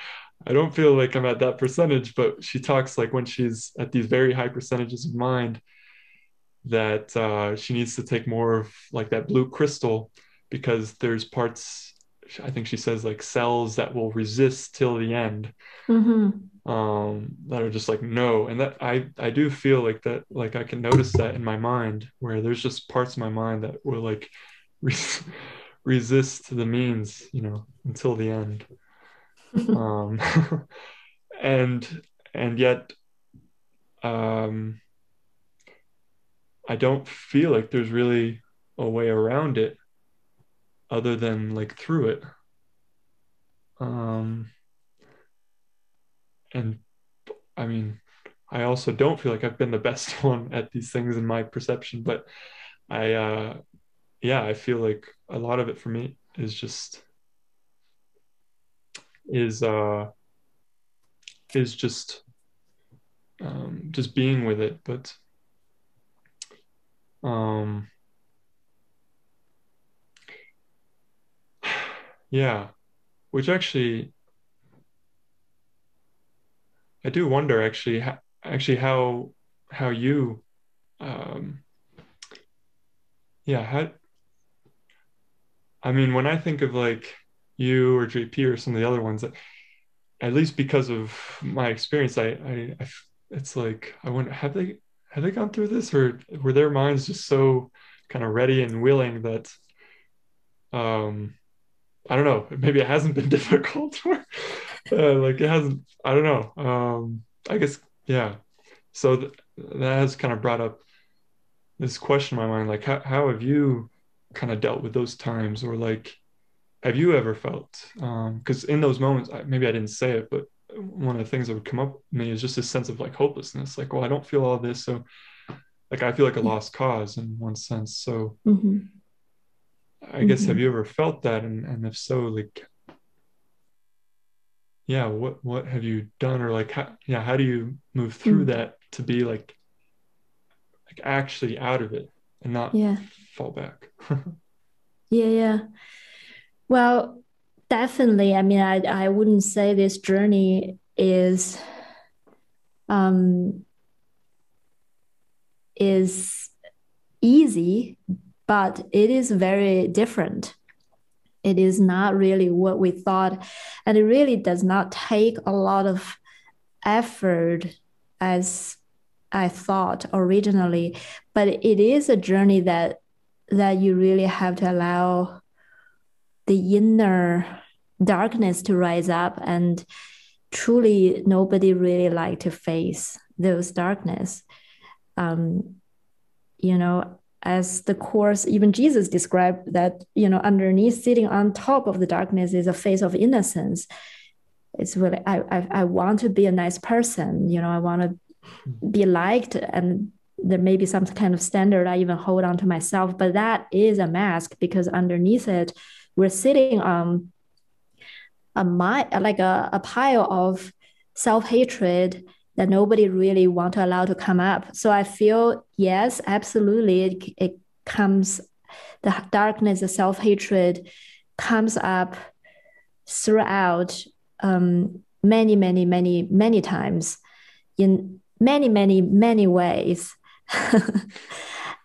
I don't feel like I'm at that percentage, but she talks like when she's at these very high percentages of mind that uh, she needs to take more of like that blue crystal, because there's parts, I think she says like cells that will resist till the end, mm-hmm. um, that are just like, no. And that I, I do feel like that, like I can notice that in my mind where there's just parts of my mind that will like res- resist the means, you know, until the end. um, and, and yet, um, I don't feel like there's really a way around it other than like through it. Um, and I mean, I also don't feel like I've been the best one at these things in my perception, but I, uh, yeah, I feel like a lot of it for me is just is uh is just um just being with it, but um yeah, which actually I do wonder actually ha- actually how how you um yeah how I mean when I think of like you or J P or some of the other ones, that at least because of my experience, I, I, I it's like, I wonder, have they, have they gone through this, or were their minds just so kind of ready and willing that, um, I don't know, maybe it hasn't been difficult or uh, like it hasn't, I don't know. Um, I guess, yeah. So th- that has kind of brought up this question in my mind, like how, how have you kind of dealt with those times, or like, have you ever felt, um, because in those moments, I, maybe I didn't say it, but one of the things that would come up to me is just this sense of like hopelessness, like, well, I don't feel all this. So like, I feel like a lost cause in one sense. So mm-hmm. I guess, mm-hmm. have you ever felt that? And, and if so, like, yeah, what, what have you done? Or like, how, yeah, how do you move through mm-hmm. that to be like, like actually out of it and not yeah. fall back? yeah. Yeah. Well, definitely. I mean, I, I wouldn't say this journey is, um, is easy, but it is very different. It is not really what we thought. And it really does not take a lot of effort as I thought originally, but it is a journey that, that you really have to allow the inner darkness to rise up, and truly nobody really like to face those darkness. Um, you know, as the Course, even Jesus described that, you know, underneath, sitting on top of the darkness is a face of innocence. It's really, I, I, I want to be a nice person, you know, I want to be liked, and there may be some kind of standard I even hold on to myself, but that is a mask, because underneath it, we're sitting on a like a, a pile of self-hatred that nobody really want to allow to come up. So I feel, yes, absolutely. It, it comes, the darkness, the self-hatred comes up throughout um, many, many, many, many times in many, many, many ways,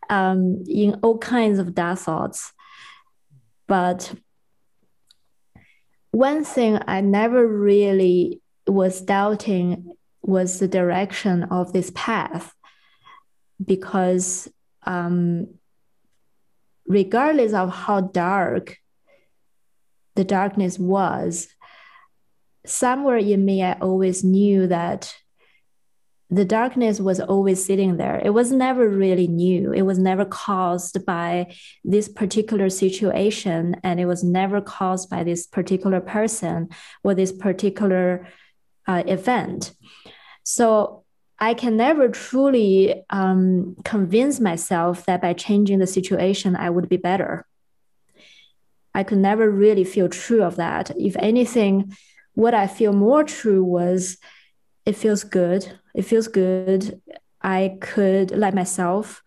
um, in all kinds of dark thoughts. But one thing I never really was doubting was the direction of this path, because um, regardless of how dark the darkness was, somewhere in me, I always knew that the darkness was always sitting there. It was never really new. It was never caused by this particular situation, and it was never caused by this particular person or this particular uh, event. So I can never truly um, convince myself that by changing the situation, I would be better. I could never really feel true of that. If anything, what I feel more true was, it feels good. It feels good. I could let myself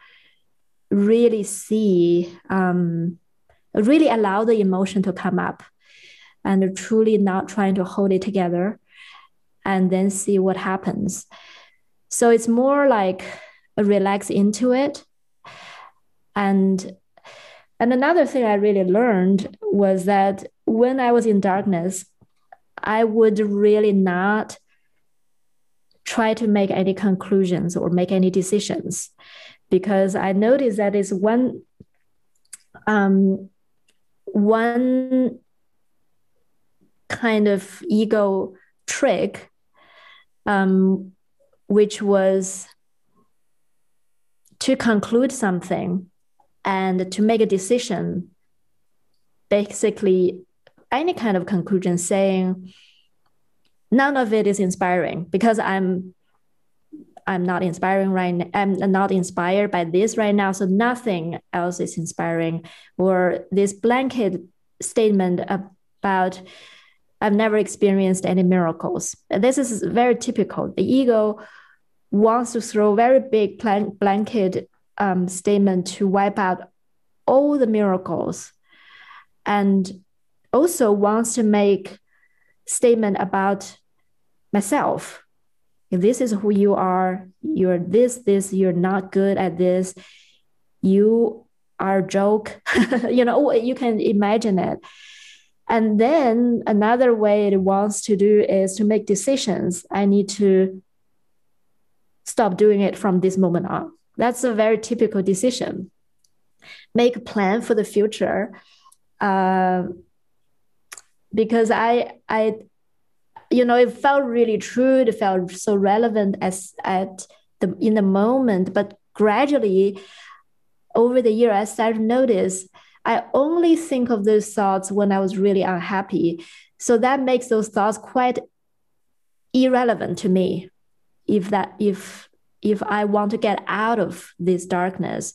really see, um, really allow the emotion to come up, and truly not trying to hold it together, and then see what happens. So it's more like a relax into it. And, and another thing I really learned was that when I was in darkness, I would really not try to make any conclusions or make any decisions, because I noticed that is one, um, one kind of ego trick, um, which was to conclude something and to make a decision, basically any kind of conclusion, saying, none of it is inspiring, because I'm I'm not inspiring right now. I'm not inspired by this right now, so nothing else is inspiring. Or this blanket statement about I've never experienced any miracles. This is very typical. The ego wants to throw very big plan- blanket um, statement to wipe out all the miracles, and also wants to make statement about myself. If this is who you are, you're this, this, you're not good at this, you are a joke, you know, you can imagine it. And then another way it wants to do is to make decisions. I need to stop doing it from this moment on. That's a very typical decision. Make a plan for the future. Uh, Because I, I, you know, it felt really true. It felt so relevant as at the in the moment. But gradually, over the year, I started to notice I only think of those thoughts when I was really unhappy. So that makes those thoughts quite irrelevant to me. If that, if, if I want to get out of this darkness,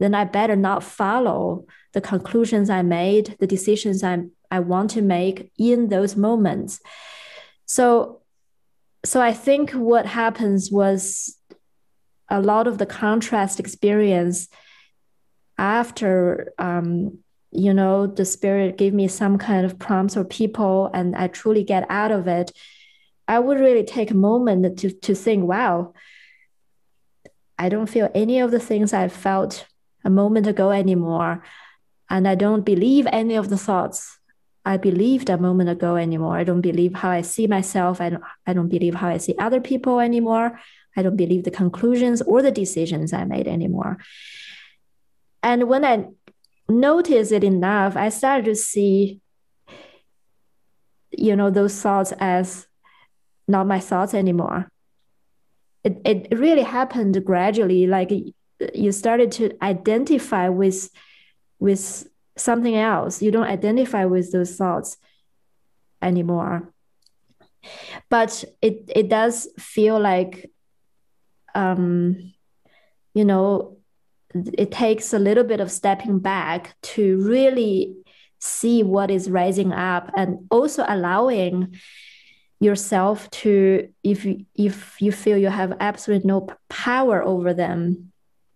then I better not follow the conclusions I made, the decisions I, I want to make in those moments. So, so I think what happens was a lot of the contrast experience after, um, you know, the spirit gave me some kind of prompts or people, and I truly get out of it. I would really take a moment to, to think, wow, I don't feel any of the things I felt a moment ago anymore. And I don't believe any of the thoughts I believed a moment ago anymore. I don't believe how I see myself. I don't, I don't believe how I see other people anymore. I don't believe the conclusions or the decisions I made anymore. And when I noticed it enough, I started to see, you know, those thoughts as not my thoughts anymore. It, it really happened gradually. Like you started to identify with, with something else. You don't identify with those thoughts anymore. But it, it does feel like, um, you know, it takes a little bit of stepping back to really see what is rising up, and also allowing yourself to, if you, if you feel you have absolutely no power over them,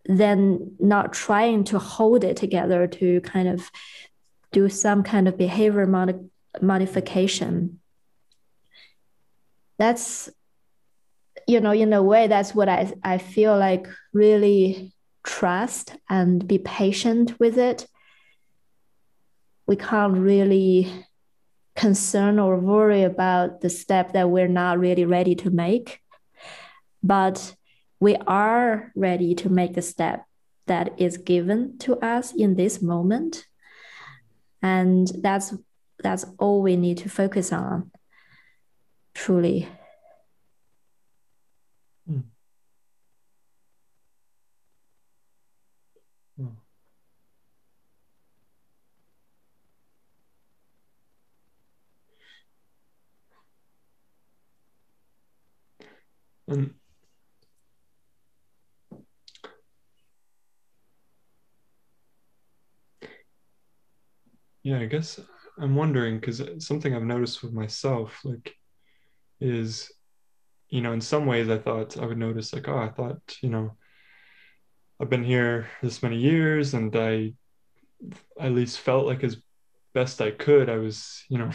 then not trying to hold it together to kind of do some kind of behavior mod- modification. That's, you know, in a way, that's what I, I feel like, really trust and be patient with it. We can't really concern or worry about the step that we're not really ready to make, but we are ready to make the step that is given to us in this moment. And that's, that's all we need to focus on, truly. Mm. Mm. And yeah, I guess I'm wondering, because something I've noticed with myself, like, is, you know, in some ways I thought I would notice, like, oh, I thought, you know, I've been here this many years, and I at least felt like as best I could, I was, you know,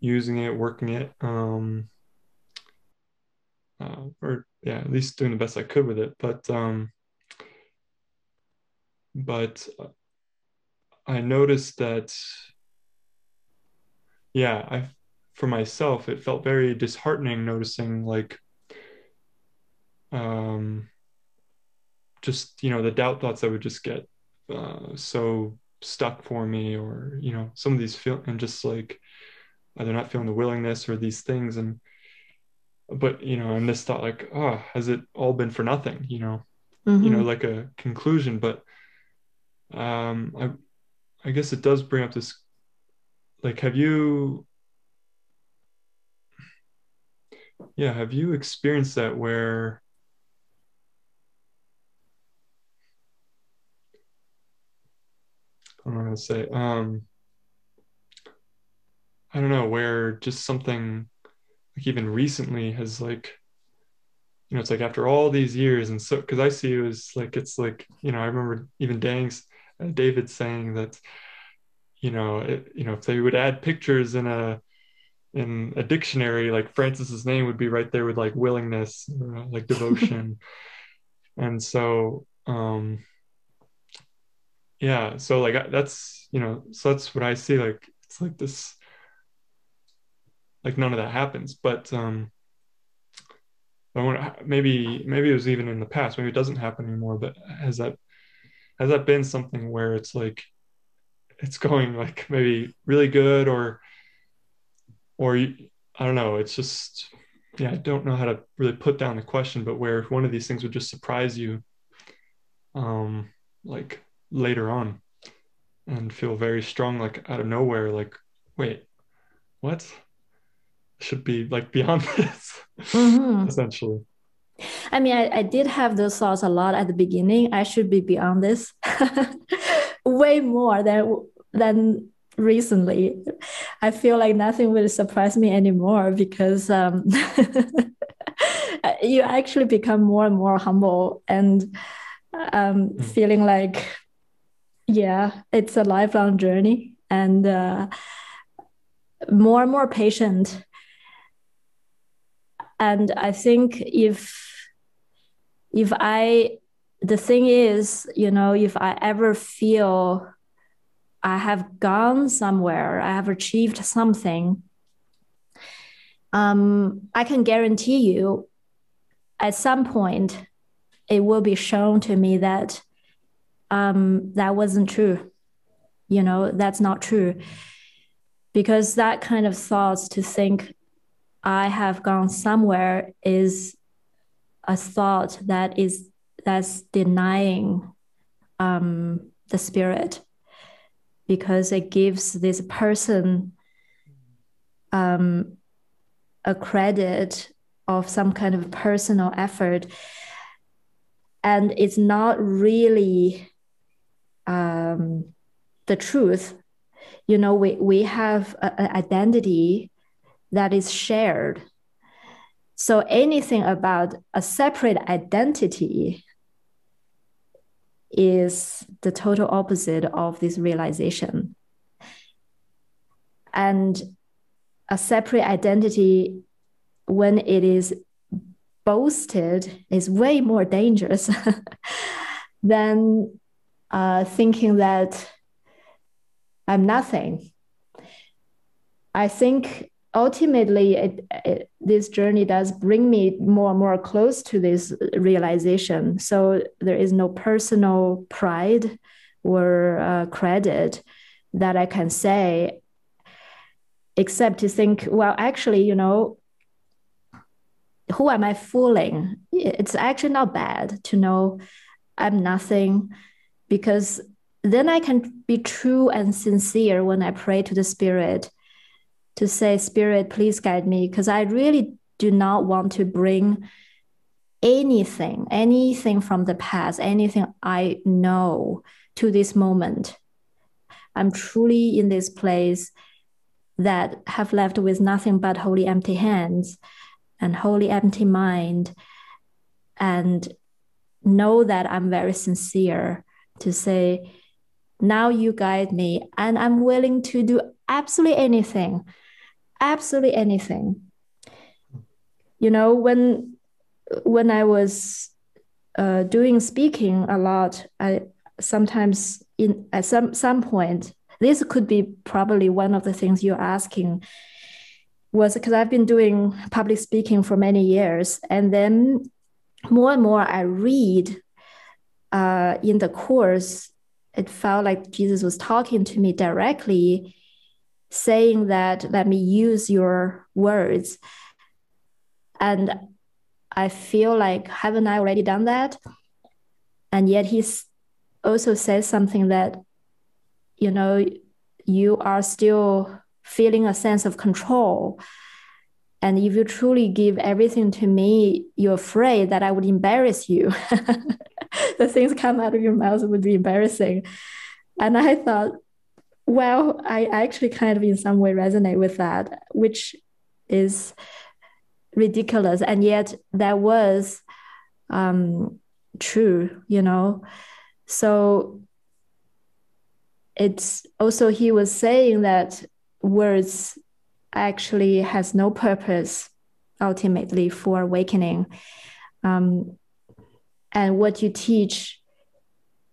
using it, working it, um, uh, or yeah, at least doing the best I could with it. But, um, but I noticed that, yeah, I, for myself, it felt very disheartening noticing, like, um, just, you know, the doubt thoughts that would just get uh, so stuck for me, or, you know, some of these feel, and just like, either not feeling the willingness or these things. And, but, you know, and this thought, like, oh, has it all been for nothing, you know, mm-hmm. you know, like a conclusion. But um, I, I guess it does bring up this, like, have you, yeah, have you experienced that where, I don't know how to say, um, I don't know, where just something, like, even recently has, like, you know, it's like after all these years, and so, because I see it as, like, it's like, you know, I remember even Dang's, Uh, David saying that, you know, it, you know, if they would add pictures in a in a dictionary, like Frances's name would be right there with, like, willingness, or, like, devotion. And so, um, yeah, so, like, that's, you know, so that's what I see. Like, it's like this, like, none of that happens. But um, I wonder, maybe maybe it was even in the past. Maybe it doesn't happen anymore. But has that Has that been something where it's like, it's going, like, maybe really good, or, or I don't know, it's just, yeah, I don't know how to really put down the question, but where one of these things would just surprise you, um, like, later on. and feel very strong, like out of nowhere, like, wait, what? Should be like beyond this, mm-hmm. essentially. I mean, I, I did have those thoughts a lot at the beginning. I should be beyond this way more than than recently. I feel like nothing will surprise me anymore because um, you actually become more and more humble and um, mm. feeling like, yeah, it's a lifelong journey, and uh, more and more patient. And I think if, if I, the thing is, you know, if I ever feel I have gone somewhere, I have achieved something, um, I can guarantee you at some point it will be shown to me that um, that wasn't true. You know, that's not true. Because that kind of thoughts to think, I have gone somewhere, is a thought that is that's denying um, the spirit, because it gives this person um, a credit of some kind of personal effort, and it's not really um, the truth. You know, we we have an identity that is shared. So anything about a separate identity is the total opposite of this realization. And a separate identity, when it is boasted, is way more dangerous than uh, thinking that I'm nothing. I think ultimately, it, it, this journey does bring me more and more close to this realization. So there is no personal pride or uh, credit that I can say, except to think, well, actually, you know, who am I fooling? It's actually not bad to know I'm nothing, because then I can be true and sincere when I pray to the spirit, to say, Spirit, please guide me, because I really do not want to bring anything, anything from the past, anything I know to this moment. I'm truly in this place that have left with nothing but wholly empty hands and wholly empty mind, and know that I'm very sincere to say, now you guide me, and I'm willing to do absolutely anything. Absolutely anything. You know, when when I was uh, doing speaking a lot, I sometimes in at some some point, this could be probably one of the things you're asking, was because I've been doing public speaking for many years, and then more and more I read uh, in the course, it felt like Jesus was talking to me directly, saying that, let me use your words. And I feel like, haven't I already done that? And yet he also says something that, you know, you are still feeling a sense of control. And if you truly give everything to me, you're afraid that I would embarrass you. The things come out of your mouth would be embarrassing. And I thought, well, I actually kind of in some way resonate with that, which is ridiculous. And yet that was um, true, you know. So it's also, he was saying that words actually has no purpose ultimately for awakening. Um, and what you teach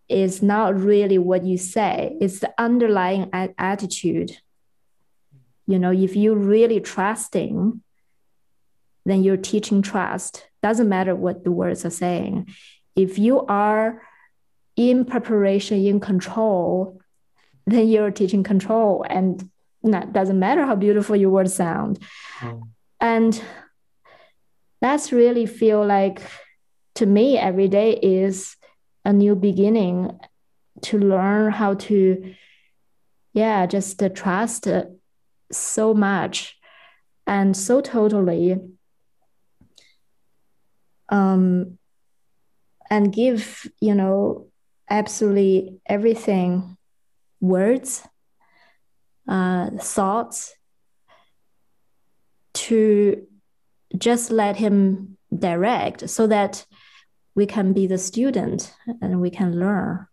is not really what you say. It's the underlying attitude. You know, if you're really trusting, then you're teaching trust. Doesn't matter what the words are saying. If you are in preparation, in control, then you're teaching control. And that doesn't matter how beautiful your words sound. Mm. And that's really feel like, to me, every day is a new beginning to learn how to yeah, just uh, trust uh, so much and so totally, um, and give, you know, absolutely everything, words, uh, thoughts, to just let him direct, so that we can be the student and we can learn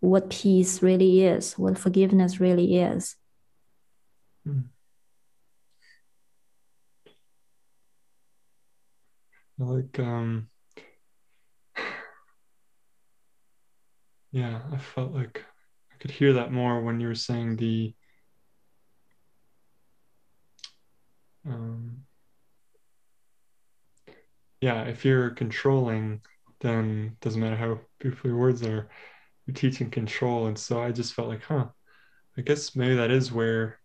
what peace really is, what forgiveness really is. Mm. Like, um, yeah, I felt like I could hear that more when you were saying the, um, yeah, if you're controlling, then it doesn't matter how beautiful your words are, you're teaching control. And so I just felt like, huh, I guess maybe that is where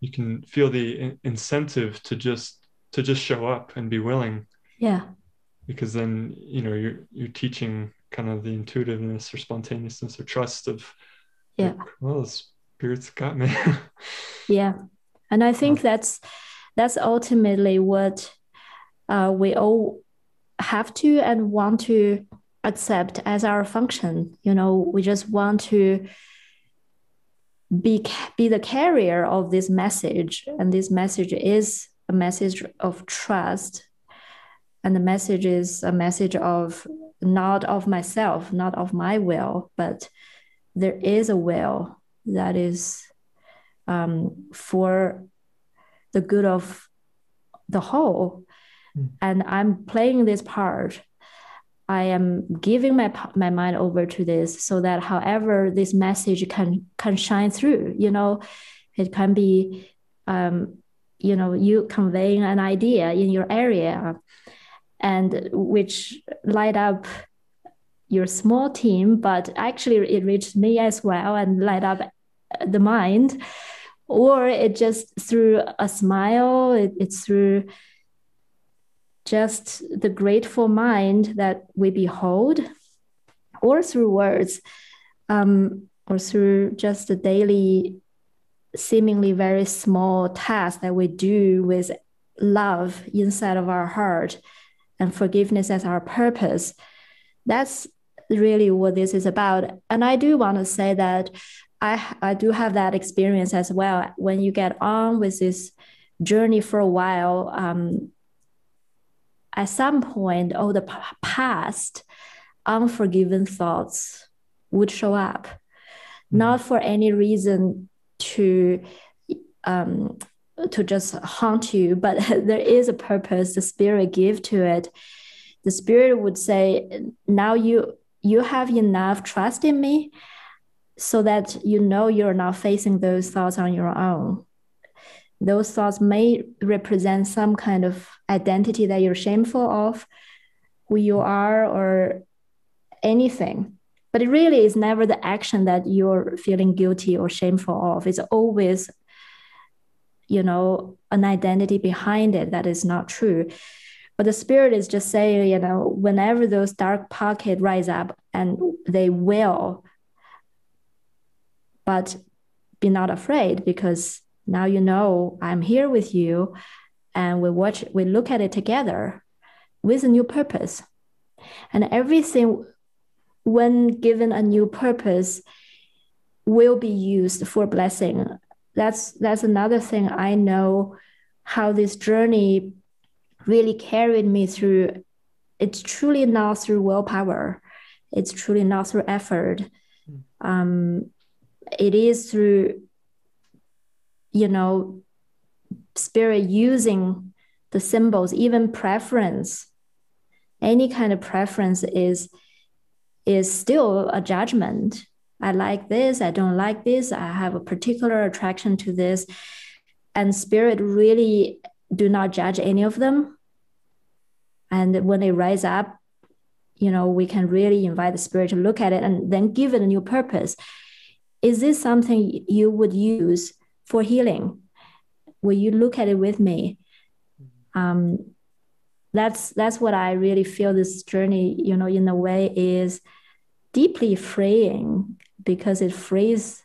you can feel the incentive to just, to just show up and be willing. Yeah. Because then, you know, you're, you're teaching kind of the intuitiveness or spontaneousness or trust of, yeah, like, well, the spirit's got me. Yeah. And I think um, that's, that's ultimately what uh, we all have to and want to accept as our function. You know, we just want to be, be the carrier of this message. And this message is a message of trust, and the message is a message of not of myself, not of my will, but there is a will that is um, for the good of the whole. Mm. And I'm playing this part. I am giving my my mind over to this, so that however this message can can shine through. You know, it can be. Um, you know, you conveying an idea in your area, and which light up your small team, but actually it reached me as well and light up the mind. Or it just through a smile, it, it's through just the grateful mind that we behold, or through words, um, or through just the daily seemingly very small tasks that we do with love inside of our heart and forgiveness as our purpose. That's really what this is about. And I do want to say that I, I do have that experience as well. When you get on with this journey for a while, um, at some point, all the past unforgiven thoughts would show up, mm-hmm. not for any reason to um to just haunt you, but there is a purpose the spirit give to it. The spirit would say, now you you have enough trust in me, so that you know you're not facing those thoughts on your own. Those thoughts may represent some kind of identity that you're shameful of, who you are, or anything. But it really is never the action that you're feeling guilty or shameful of. It's always, you know, an identity behind it that is not true. But the spirit is just saying, you know, whenever those dark pockets rise up, and they will, but be not afraid, because now you know I'm here with you, and we watch, we look at it together with a new purpose. And everything, when given a new purpose, will be used for blessing. That's that's another thing I know, how this journey really carried me through. It's truly not through willpower. It's truly not through effort. Um, it is through, you know, spirit using the symbols, even preference. Any kind of preference is is still a judgment. I like this, I don't like this, I have a particular attraction to this. And spirit really do not judge any of them. And when they rise up, you know, we can really invite the spirit to look at it and then give it a new purpose. Is this something you would use for healing? Will you look at it with me? Um, that's that's what I really feel this journey, you know, in a way is deeply freeing, because it frees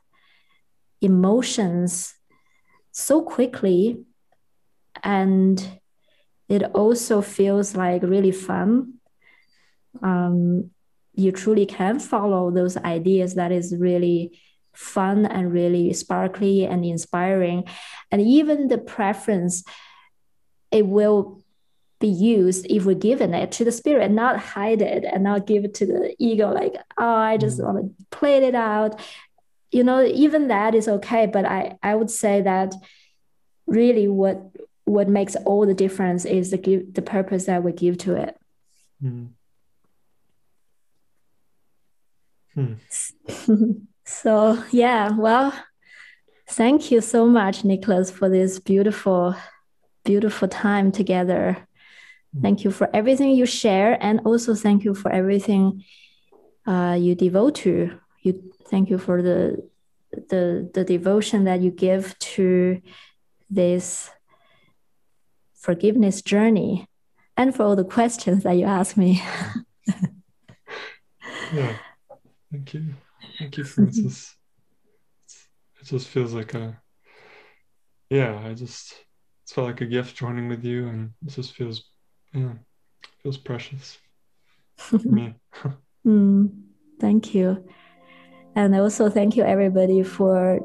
emotions so quickly, and it also feels like really fun. Um, you truly can follow those ideas that is really fun and really sparkly and inspiring. And even the preference, it will be used if we're given it to the spirit, not hide it and not give it to the ego, like, oh, I just want to play it out. You know, even that is okay. But I, I would say that really what what makes all the difference is the give, the purpose that we give to it. Mm. Hmm. So, yeah, well, thank you so much, Nicolas, for this beautiful, beautiful time together. Mm. Thank you for everything you share. And also thank you for everything uh, you devote to. You, thank you for the, the, the devotion that you give to this forgiveness journey, and for all the questions that you ask me. Yeah. Thank you. Thank you, Frances. It just feels like a, yeah, I just, it's felt like a gift joining with you, and it just feels, yeah, feels precious for me. Mm, thank you. And also thank you, everybody, for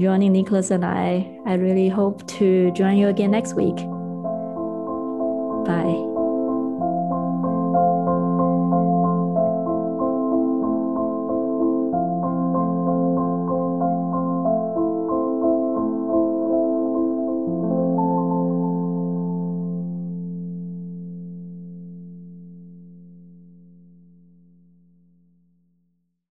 joining Nicolas and I. I really hope to join you again next week. Bye.